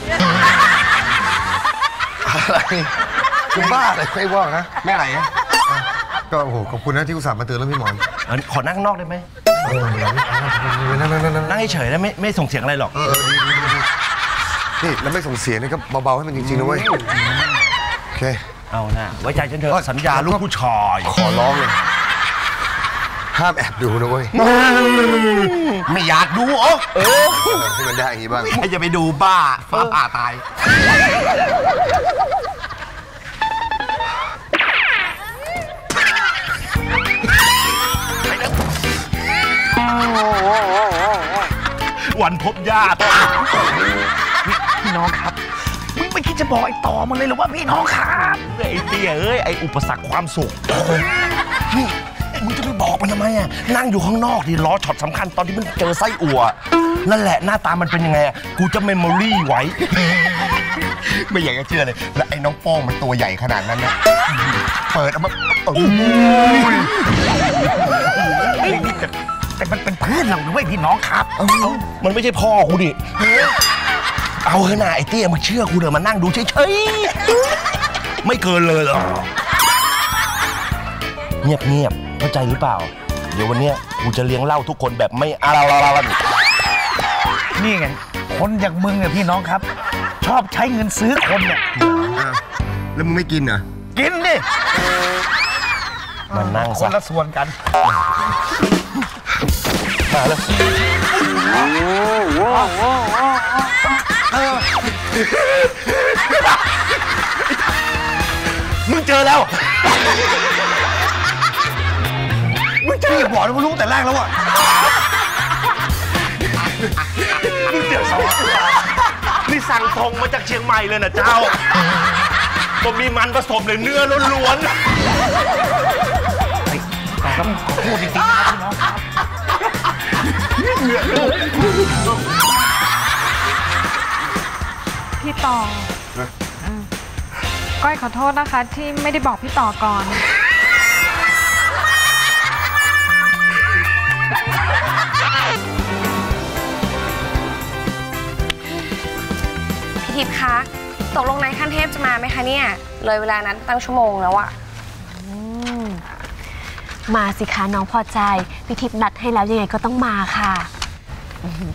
อะไรคุณบ้าอะไรไม่ว่างนะแม่ไหนก็โอ้โหขอบคุณนะที่อุตส่าห์มาเตือนเรื่องพี่หมอนขอนั่งนอกได้ไหมนั่งเฉยๆแล้วไม่ไม่ส่งเสียงอะไรหรอกนี่แล้วไม่ส่งเสียงนี่ก็เบาๆให้มันจริงๆนะเว้ยโอเคเอาหน้าไว้ใจฉันเถอะสัญญาลูกผู้ชายขอร้องเลยห้ามแอบดูนะเว้ยไม่อยากดูอ๋อเออที่มันได้อย่างนี้บ้างใครจะไปดูบ้าฟ้าผ่าตายวันพบญาติพี่น้องครับมึงไม่คิด จะบอกไอ้ต่อมันเลยหรือว่าพี่น้องครับไอ้เตี้ยเอ้ยไอ้อุปสรรคความสุขนี่มึงจะไปบอกมันทำไมอ่ะนั่งอยู่ข้างนอกดิล้อช็อตสำคัญตอนที่มันเจอไส้อั่วนั่นแหละหน้าตามันเป็นยังไงอ่ะกูจะเมมโมรี่ไว้ไม่อยากจะเชื่อเลยแล้วไอ้น้องโป้งมันตัวใหญ่ขนาดนั้นนะเปิดออกมาโอ้ยแต่มันเป็นเพื่อนเราด้วยพี่น้องครับมันไม่ใช่พ่อกูดิเอาเถอะนะไอ้เตี้ยมาเชื่อกูเดินมานั่งดูเฉยๆไม่เกินเลยหรอเงียบๆเข้าใจหรือเปล่าเดี๋ยววันนี้กูจะเลี้ยงเหล้าทุกคนแบบไม่อาลาลาลานี่ไงคนอย่างมึงเนี่ยพี่น้องครับชอบใช้เงินซื้อคนเนี่ยแล้วมึงไม่กินเหรอกินดิมันนั่งคนละส่วนกันมาแล้วมึงเจอแล้วมึงเจอบ่อแล้วมึงรู้แต่แรกแล้วอ่ะมึงเจอสองนี่สั่งทองมาจากเชียงใหม่เลยนะเจ้าผมมีมันผสมเลยเนื้อล้วนๆต้องขอโทษจริงๆนะน้องครับพี่ต่อก้อยขอโทษนะคะที่ไม่ได้บอกพี่ต่อก่อนพี่ทิพย์คะตกลงนายขั้นเทพจะมาไหมคะเนี่ยเลยเวลานั้นตั้งชั่วโมงแล้วอะมาสิคะน้องพอใจพี่ทิพย์นัดให้แล้วยังไงก็ต้องมาค่ะ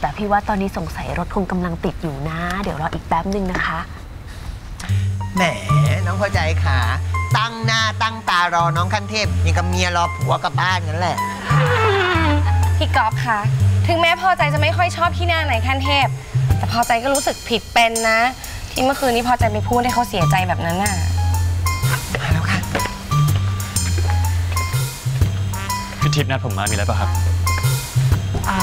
แต่พี่ว่าตอนนี้สงสัยรถคงกำลังติดอยู่นะเดี๋ยวรออีกแป๊บนึงนะคะแหมน้องพอใจค่ะตั้งหน้าตั้งตารอน้องขั้นเทพยังกับเมียรอผัวกลับบ้านนั่นแหละพี่กอล์ฟค่ะถึงแม้พอใจจะไม่ค่อยชอบที่หน้าไหนขั้นเทพแต่พอใจก็รู้สึกผิดเป็นนะที่เมื่อคืนนี้พอใจไปพูดให้เขาเสียใจแบบนั้นน่ะแล้วค่ะพี่ทิพย์นัดผมมามีอะไรป่ะครับอ่า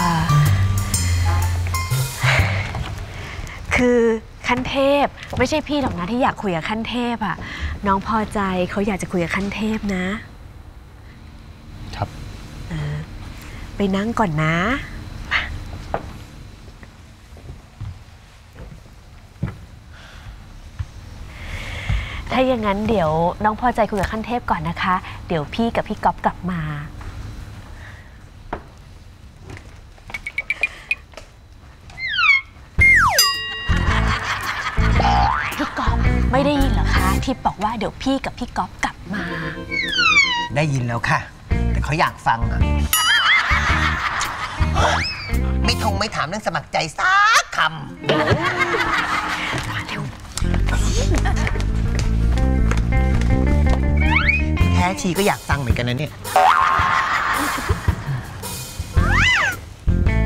คือขั้นเทพไม่ใช่พี่หรอกนะที่อยากคุยกับขั้นเทพอ่ะน้องพอใจเขาอยากจะคุยกับขั้นเทพนะครับเออไปนั่งก่อนนะถ้าอย่างนั้นเดี๋ยวน้องพอใจคุยกับขั้นเทพก่อนนะคะเดี๋ยวพี่กับพี่ก๊อฟกลับมาพี่ก๊อฟไม่ได้ยินเหรอคะที่บอกว่าเดี๋ยวพี่กับพี่ก๊อฟกลับมาได้ยินแล้วค่ะแต่เขาอยากฟังอะไม่ทงไม่ถามเรื่องสมัครใจสักคำมาเร็วแค่ชีก็อยากฟังเหมือนกันนะเนี่ย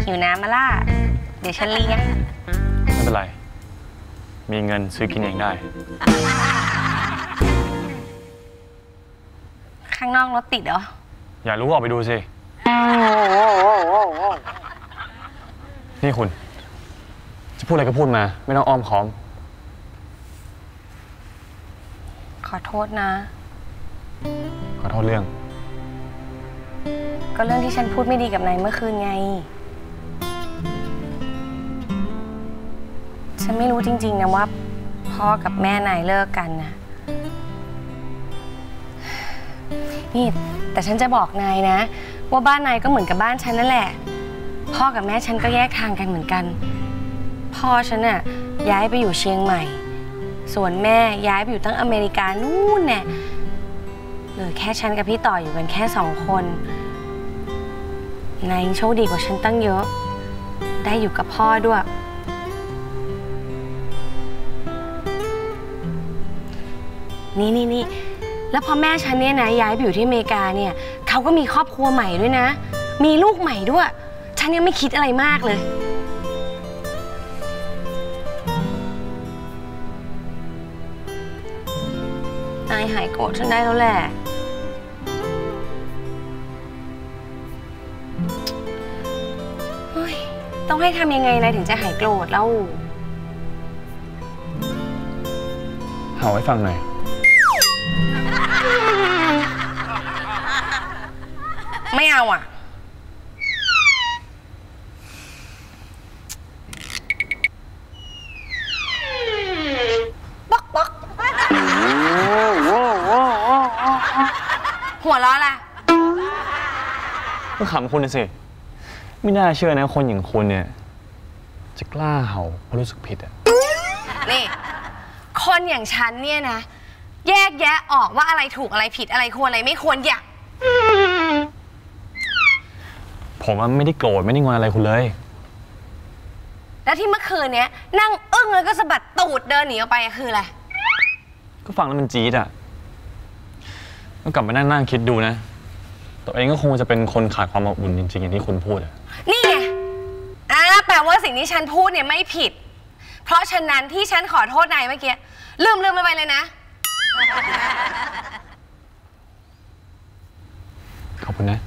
หิวน้ำมาล่ะเดี๋ยวฉันเลี้ยงไม่เป็นไรมีเงินซื้อกินเองได้ข้างนอกรถติดเหรออย่ารู้ออกไปดูสินี่คุณจะพูดอะไรก็พูดมาไม่ต้องอ้อมค้อมขอโทษนะขอโทษเรื่องก็เรื่องที่ฉันพูดไม่ดีกับนายเมื่อคืนไงฉันไม่รู้จริงๆนะว่าพ่อกับแม่นายเลิกกันนะนี่แต่ฉันจะบอกนายนะว่าบ้านนายก็เหมือนกับบ้านฉันนั่นแหละพ่อกับแม่ฉันก็แยกทางกันเหมือนกันพ่อฉันน่ะย้ายไปอยู่เชียงใหม่ส่วนแม่ย้ายไปอยู่ตั้งอเมริกานู่นเนี่ยเหลือแค่ฉันกับพี่ต่ออยู่กันแค่สองคนนายยังโชคดีกว่าฉันตั้งเยอะได้อยู่กับพ่อด้วยนี่นี่นี่แล้วพอแม่ฉันเนี่ยนะย้ายไปอยู่ที่อเมริกาเนี่ยเขาก็มีครอบครัวใหม่ด้วยนะมีลูกใหม่ด้วยฉันยังไม่คิดอะไรมากเลยนายหายโกรธฉันได้แล้วแหละต้องให้ทำยังไงนายถึงจะหายโกรธแล้ว เห่าให้ฟังหน่อยไม่เอาอ่ะป๊อกป๊อกหัวเราะล่ะก็ขำคุณนะสิไม่น่าเชื่อนะคนอย่างคุณเนี่ยจะกล้าเห่าเพราะรู้สึกผิดอ่ะนี่คนอย่างฉันเนี่ยนะแยกแยะออกว่าอะไรถูกอะไรผิดอะไรควรอะไรไม่ควรอย่าผมว่าไม่ได้โกรธไม่ได้งอนอะไรคุณเลยแล้วที่เมื่อคืนเนี้ยนั่งอึ้งแล้วก็สะบัดตูดเดินหนีออกไปคืออะไรก็ฟังแล้วมันจี๊ดอ่ะก็กลับมานั่งนั่งคิดดูนะตัวเองก็คงจะเป็นคนขาดความอบอุ่นจริงๆอย่างที่คุณพูดอ่ะนี่ไงอ่าแปลว่าสิ่งที่ฉันพูดเนี่ยไม่ผิดเพราะฉะนั้นที่ฉันขอโทษนายเมื่อกี้ลืมลืมมันไปเลยนะขอบคุณนะ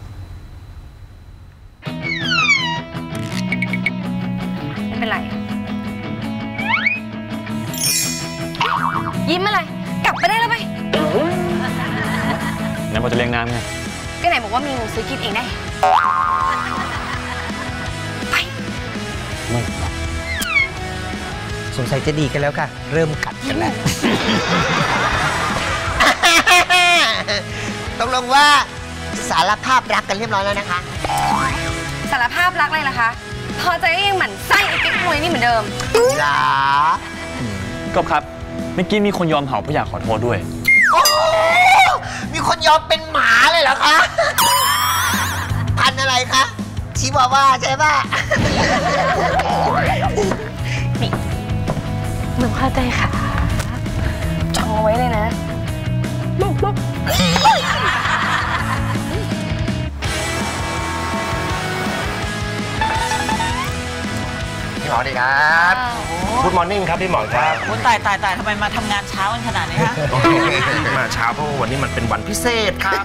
ไม่เป็นไรยิ้มอะไรกลับไปได้แล้วไปไหนบอกจะเลี้ยงน้ำไงก็ไหนบอกว่ามีเงินซื้อกินเองได้ไปไม่สงสัยจะดีกันแล้วค่ะเริ่มกัดกันแล้วตกลงว่าสารภาพรักกันเรียบร้อยแล้วนะคะสารภาพรักเลยนะคะพอใจก็ยังหมั่นไส้ไอ้กิ๊กมวยนี่เหมือนเดิมหรอก็ครับเมื่อกี้มีคนยอมเห่าเพราะอยากขอโทษด้วยโอ้มีคนยอมเป็นหมาเลยเหรอคะพันอะไรคะชิวาว่าใช่ป่ะนี่หนูเข้าใจค่ะจองเอาไว้เลยนะบอกบอกพี่หมอนดีครับพุดมอร์นิ่งครับพี่หมอนครับโอ้ตายตายตายทำไมมาทำงานเช้ากันขนาดนี้คะมาเช้าเพราะวันนี้มันเป็นวันพิเศษครับ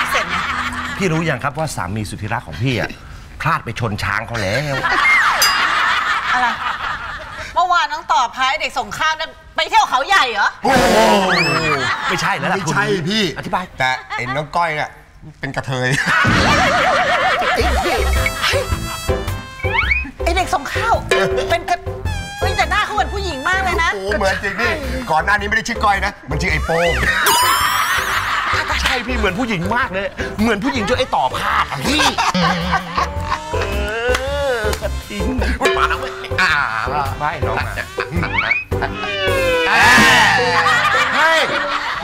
พิเศษไงพี่รู้ยังครับว่าสามีสุธิรักของพี่อ่ะพลาดไปชนช้างเขาแล้วอะไรเมื่อวานน้องต่อพายเด็กส่งข้าวนั้นไปเที่ยวเขาใหญ่เหรอโอ้ไม่ใช่แล้วล่ะคุณไม่ใช่พี่อธิบายแต่ไอ้น้องก้อยเนี่ยเป็นกระเทยเด็กส่งข้าวเป็นกระเป็นแต่หน้าเขาเหมือนผู้หญิงมากเลยนะโอ้เหมือนจริงพี่ก่อนหน้านี้ไม่ได้ชื่อก้อยนะมันชื่อไอ้โป้งใช่พี่เหมือนผู้หญิงมากเลยเหมือนผู้หญิงจนไอ้ต่อพาดพี่กระทิงมาแล้วอ่าไม่น้องให้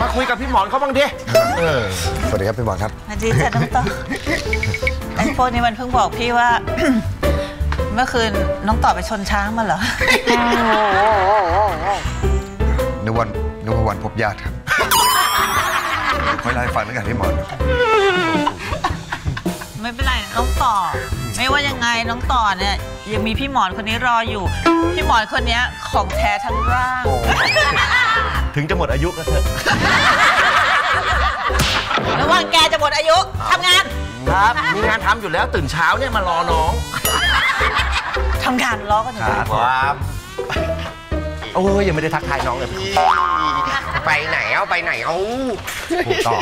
มาคุยกับพี่หมอนเขาบ้างดิสวัสดีครับพี่หมอนครับสวัสดีจ้ะน้องต่อไอ้โป้งนี่มันเพิ่งบอกพี่ว่าเมื่อคืนน้องต่อไปชนช้างมาเหรอนึกวันนึกว่าวันพบญาติครับค่อยไล่ฟังด้วยกันพี่หมอนไม่เป็นไรน้องต่อไม่ว่ายังไงน้องต่อเนี่ยยังมีพี่หมอนคนนี้รออยู่พี่หมอนคนนี้ของแท้ทั้งร่างถึงจะหมดอายุก็เถอะระวังแกจะหมดอายุทำงานครับมีงานทำอยู่แล้วตื่นเช้าเนี่ยมารอน้องทำงานล้อกันอยู่ครับโอ้ยยังไม่ได้ทักทายน้องเลยไปไหนเอาไปไหนเอาต่อ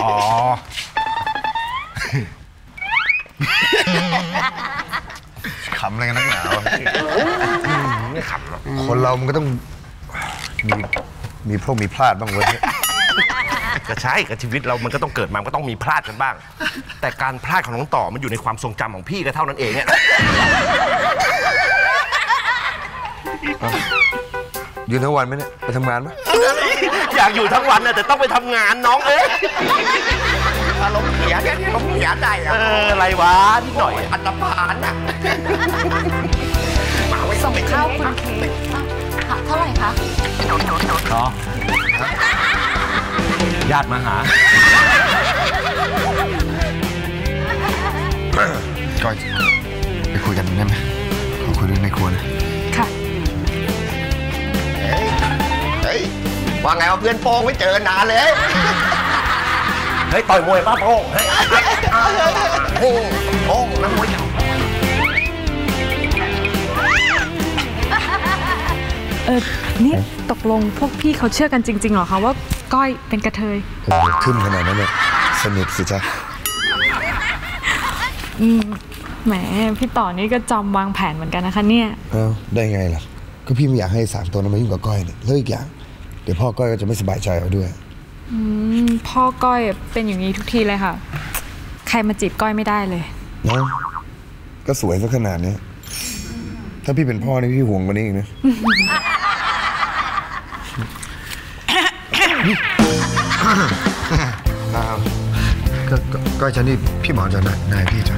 ขำอะไรกันนักหนาวไม่ขำหรอกคนเรามันก็ต้องมีมีพวกมีพลาดบ้างเว้ยก็ใช่กับชีวิตเรามันก็ต้องเกิดมามันก็ต้องมีพลาดกันบ้างแต่การพลาดของน้องต่อมันอยู่ในความทรงจำของพี่ก็เท่านั้นเองเนี่ยยืนทั้งวันไหมเนี่ยไปทำงานไหมอยากอยู่ทั้งวันนะแต่ต้องไปทำงานน้องเอ้ยอารมณ์เสียเนี่ยอารมณ์เสียใจอะเอออะไรวะนิดหน่อยอันตรายน่ะมาไว้ส่งข้าวคุณเคค่ะเท่าไหร่คะอ๋อญาติมาหาก้อยไปคุยกันได้ไหมขอคุยเรื่องในครัวนะค่ะเฮ้ยว่าไงว่าเพื่อนโป้งไม่เจอนานเลยเฮ้ยต่อยมวยป้าโป้งเฮ้ยโป้งโป้งนักมวย เออนี่ตกลงพวกพี่เขาเชื่อกันจริงๆหรอคะว่าก้อยเป็นกระเทยขึ้นขนาดนั้นเลยสนิทสิจ๊ะแหมพี่ต่อนี่ก็จอมวางแผนเหมือนกันนะคะเนี่ยเออได้ไงล่ะก็พี่ไม่อยากให้สามตัวนั้นมายุ่งกับก้อยเนี่ยแล้วอีกอย่างเดี๋ยวพ่อก้อยก็จะไม่สบายใจเอาด้วยอืมพ่อก้อยเป็นอย่างนี้ทุกทีเลยค่ะใครมาจีบก้อยไม่ได้เลยเนาะก็สวยซะขนาดนี้ถ้าพี่เป็นพ่อนี่พี่ห่วงกว่านี้อีกนะก้อยฉันนี่พี่หมอจะนายพี่จ้ะ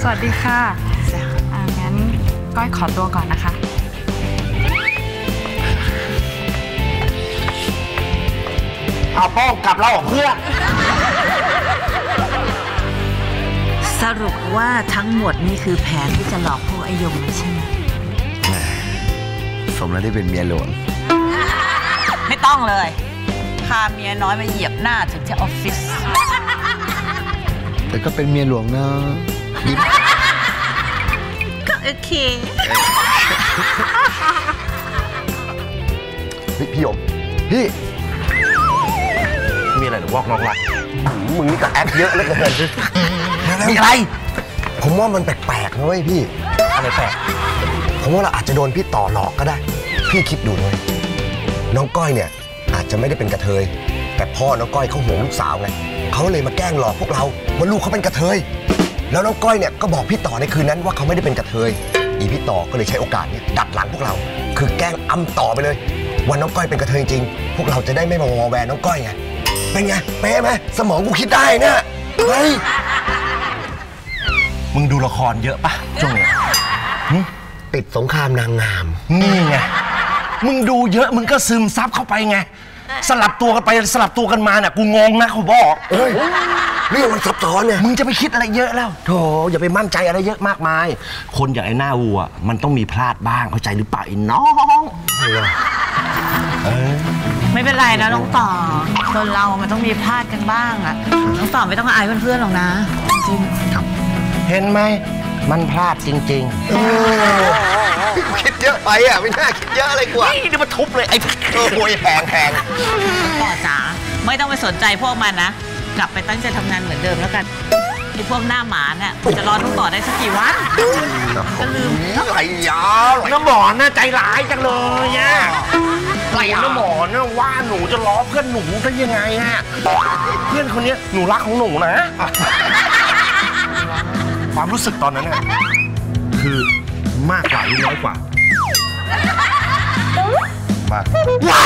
สวัสดีค่ะงั้นก้อยขอตัวก่อนนะคะเอาป้องกลับเราออกเพื่อนสรุปว่าทั้งหมดนี่คือแผนที่จะหลอกพวกไอยงใช่ไหมสมแล้วที่เป็นเมียหลวงไม่ต้องเลยพาเมียน้อยมาเหยียบหน้าถึงจะออฟฟิศแต่ก็เป็นเมียหลวงนะก็โอเคพี่หยกพี่มีอะไรหรือวอกนอกหลักมึงนี่ก็แอปเยอะเหลือเกินมีอะไรผมว่ามันแปลกๆนะเว้ยพี่อะไรแปลกผมว่าเราอาจจะโดนพี่ต่อหลอกก็ได้พี่คิดดูเลยน้องก้อยเนี่ยอาจจะไม่ได้เป็นกระเทยแต่พ่อน้องก้อยเขาห่วงลูกสาวไงเขาเลยมาแกล้งหลอกพวกเราว่าลูกเขาเป็นกระเทยแล้วน้องก้อยเนี่ยก็บอกพี่ต่อในคืนนั้นว่าเขาไม่ได้เป็นกระเทยอีพี่ต่อก็เลยใช้โอกาสเนี่ยดักหลังพวกเราคือแกล้งอ้ำต่อไปเลยว่าน้องก้อยเป็นกระเทยจริงพวกเราจะได้ไม่มาวอแวน้องก้อยไงเป็นไงเป๊ะไหมสมองกูคิดได้นะเฮ้ยมึงดูละครเยอะปะช่วงนี้ติดสงครามนางงามนี่ไงมึงดูเยอะมึงก็ซึมซับเข้าไปไงสลับตัวกันไปสลับตัวกันมาเนี่ยกูงงนะเขาบอกเฮ้ยเรื่องมันซับซ้อนเนี่ยมึงจะไปคิดอะไรเยอะแล้วโธ่อย่าไปมั่นใจอะไรเยอะมากมายคนอย่างไอ้หน้าวัวมันต้องมีพลาดบ้างเข้าใจหรือเปล่าไอ้น้องไม่เป็นไรนะน้องต่อคนเรามันต้องมีพลาดกันบ้างอ่ะน้องต่อไม่ต้องอายเพื่อนๆหรอกนะจริงเห็นไหมมันพลาดจริงๆคิดเยอะไปอ่ะไม่น่าคิดเยอะอะไรกว่านี่มาทุบเลยไอ้โวยแพงแพงต่อจ๋าไม่ต้องไปสนใจพวกมันนะกลับไปตั้งใจทำงานเหมือนเดิมแล้วกันไอ้พวกหน้าหมาเนี่ยจะรอต้องต่อได้สักกี่วันก็ลืมไหลยาวน้ำหมอนน่าใจร้ายจังเลยอ่ะไหลน้ำหมอนน่ะว่าหนูจะล้อเพื่อนหนูได้ยังไงฮะเพื่อนคนนี้หนูรักของหนูนะความรู้สึกตอนนั้นเนี่ยคือมากกว่าหรือน้อยกว่ามากว้า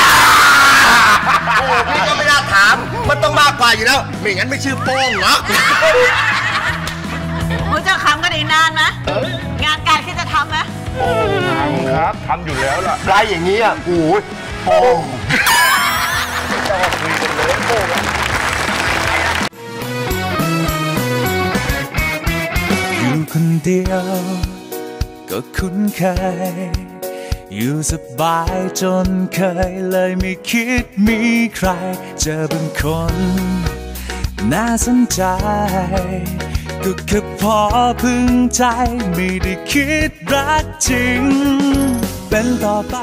โอ้พี่ก็ไม่น่าถามมันต้องมากกว่าอยู่แล้วไม่งั้นไม่ชื่อโป้งหรอกมึงจะค้ำกันอีกนานไหมงานการที่จะทำไหมทำครับทำอยู่แล้วล่ะได้อย่างนี้อ่ะโอ้ยโป้งจะมาคุยกันเลยโป้งคนเดียวก็คุ้นเคยอยู่สบายจนเคยเลยไม่คิดมีใครเจอเป็นคนน่าสนใจก็แค่พอพึงใจไม่ได้คิดรักจริงเป็นต่อไป